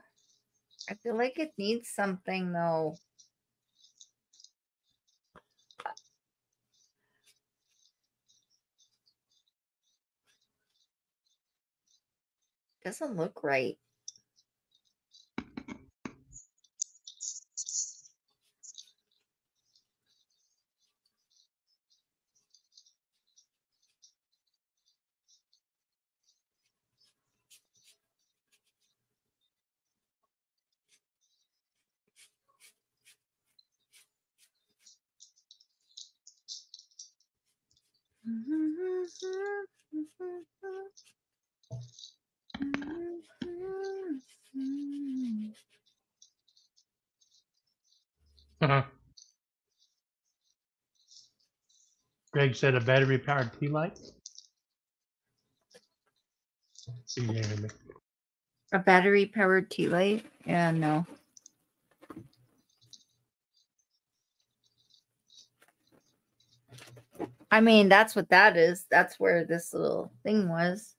I feel like it needs something though. Doesn't look right. Uh-huh. Greg said a battery powered tea light. A battery powered tea light? Yeah, no. I mean, that's what that is. That's where this little thing was.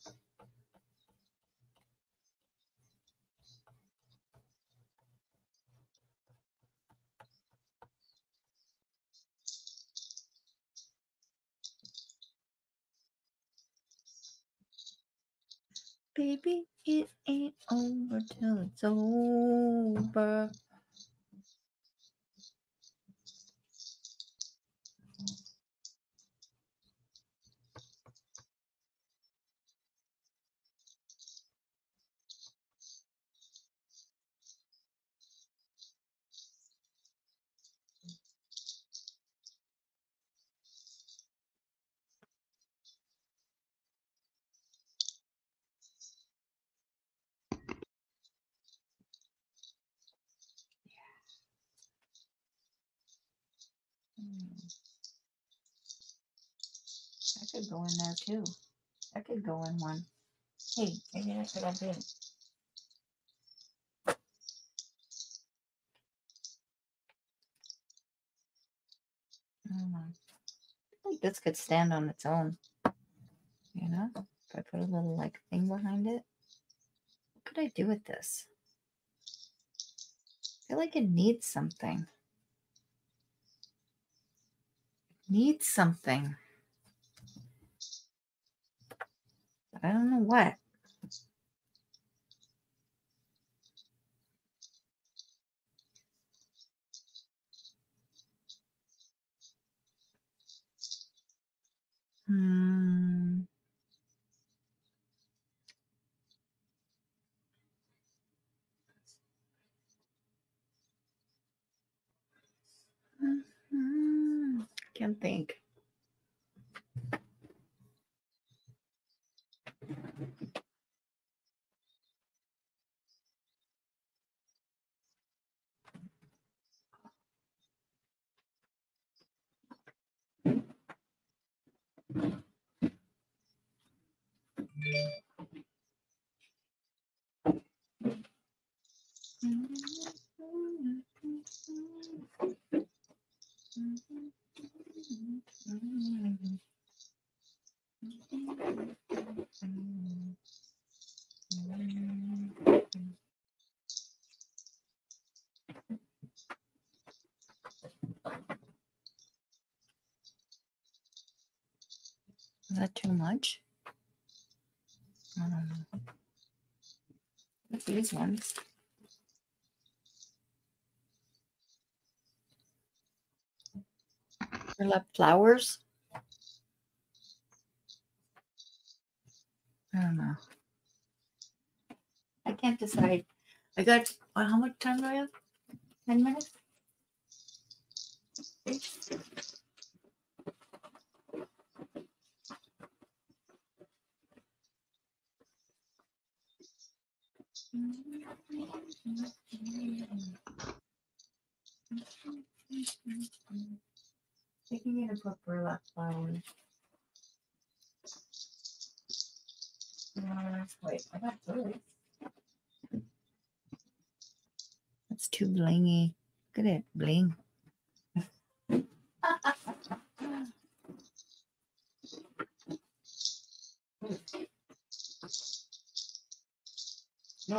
Baby, it ain't over till it's over. I could go in there too. I could go in one. Hey, maybe that's what I did. I think this could stand on its own. You know, if I put a little like thing behind it. What could I do with this? I feel like it needs something. Need something. I don't know what. Hmm. Mm-hmm. Can't think. Is that too much? I don't know. Look at these ones. Overlap flowers. I don't know. I can't decide. I got, well, how much time do I have? Ten minutes? Eight. I can get a book for that flowers. Uh, wait, I got those. That's too blingy. Look at it, bling.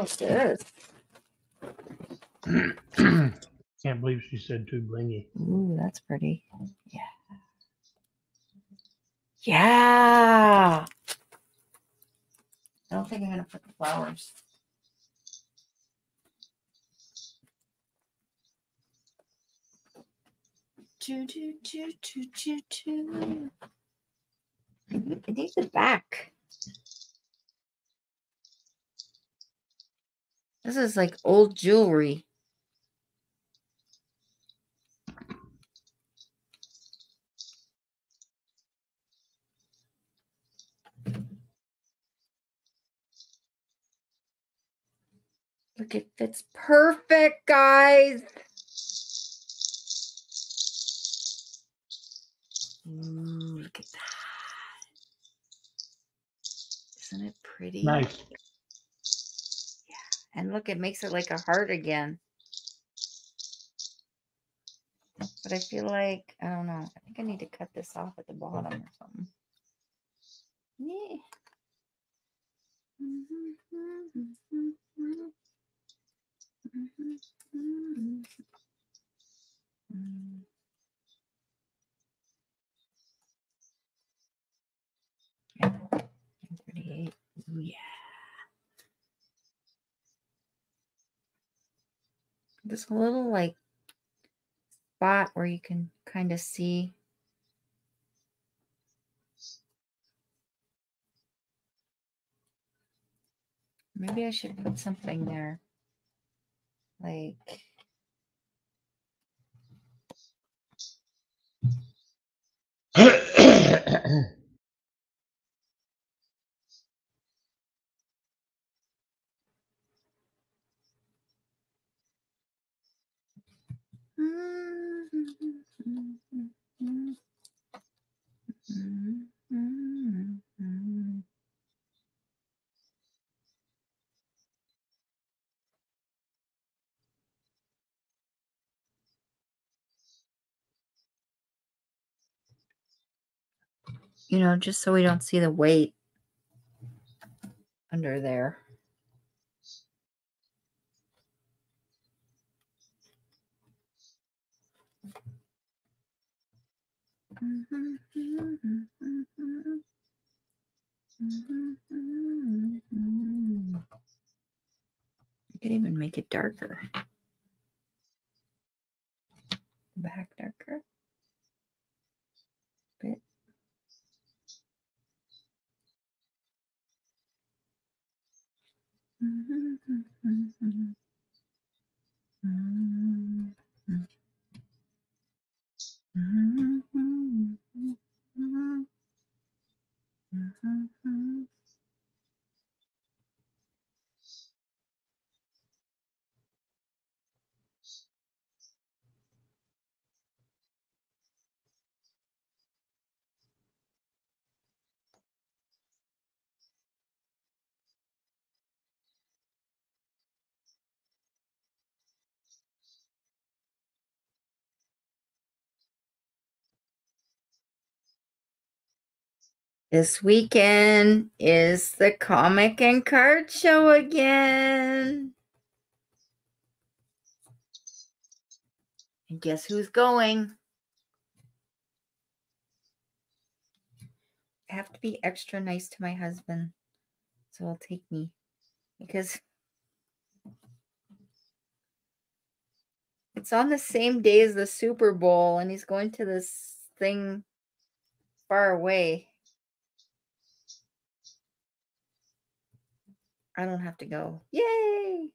downstairs. Can't believe she said too blingy. Ooh, that's pretty. Yeah. Yeah. I don't think I'm gonna put the flowers. Choo choo choo choo choo choo. I need the back. This is like old jewelry. Look, it fits perfect, guys. Ooh, look at that. Isn't it pretty? Nice. Yeah. And look, it makes it like a heart again. But I feel like, I don't know. I think I need to cut this off at the bottom or something. Yeah. Mm-hmm, mm-hmm, mm-hmm. Yeah. thirty-eight. Yeah. This little like spot where you can kind of see. Maybe I should put something there. Like, you know, just so we don't see the weight under there. You could even make it darker. Back darker. Bit. This weekend is the comic and card show again. And guess who's going? I have to be extra nice to my husband, so he'll take me. Because it's on the same day as the Super Bowl, and he's going to this thing far away. I don't have to go. Yay!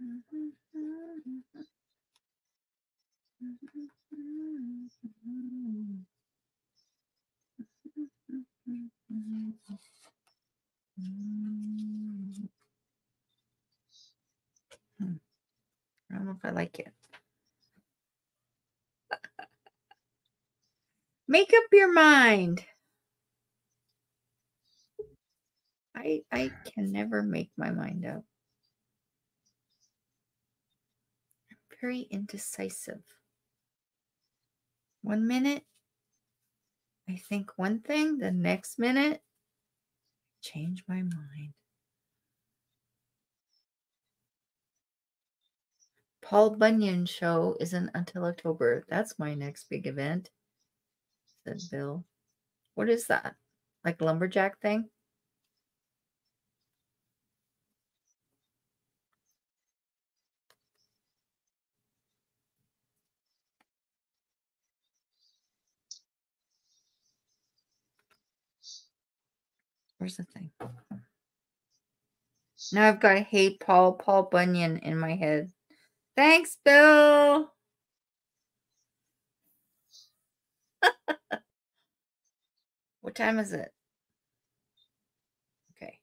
Hmm. I don't know if I like it. Make up your mind. I I can never make my mind up. I'm very indecisive. One minute, I think one thing, the next minute, change my mind. Paul Bunyan show isn't until October. That's my next big event, said Bill. What is that? Like lumberjack thing? Where's the thing? Now I've got to hate Paul, Paul Bunyan in my head. Thanks, Bill. What time is it? Okay.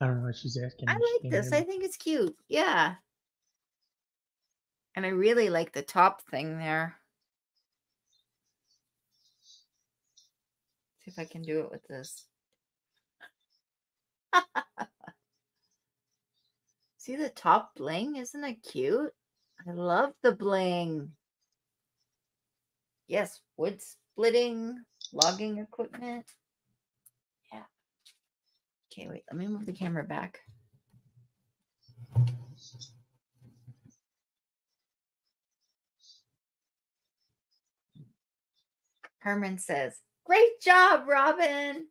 I don't know what she's asking. I like this. I think it's cute. Yeah. And I really like the top thing there. See if I can do it with this. See the top bling? Isn't it cute? I love the bling. Yes, wood splitting, logging equipment. Yeah. Okay, wait, let me move the camera back. Herman says, great job, Robin.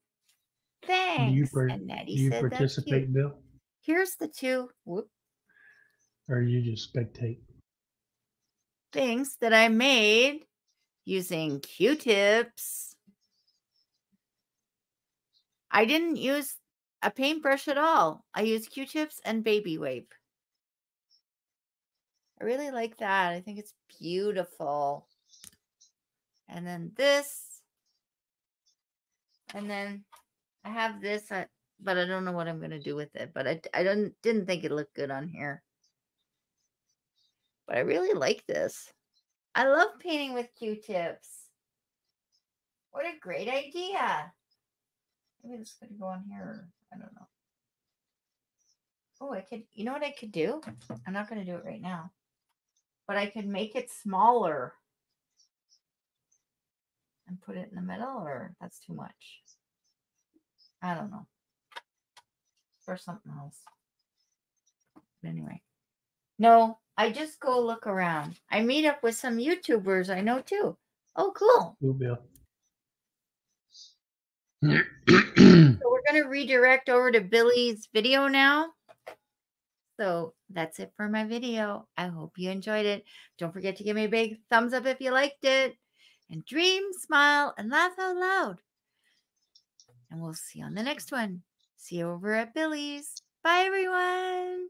Thanks. Do you, per and Natty do you said participate, Bill? Here's the two whoop, or you just spectate things that I made using Q-tips. I didn't use a paintbrush at all. I used Q-tips and baby wipe. I really like that. I think it's beautiful. And then this. And then I have this. I But I don't know what I'm going to do with it. But I, I don't, didn't think it looked good on here. But I really like this. I love painting with Q-tips. What a great idea. Maybe this could go on here. I don't know. Oh, I could, you know what I could do? I'm not going to do it right now. But I could make it smaller. And put it in the middle, or that's too much. I don't know. Or something else. But anyway. No, I just go look around. I meet up with some YouTubers I know too. Oh, cool. Ooh, Bill. So we're going to redirect over to Billy's video now. So that's it for my video. I hope you enjoyed it. Don't forget to give me a big thumbs up if you liked it. And dream, smile, and laugh out loud. And we'll see you on the next one. See you over at Billy's. Bye, everyone.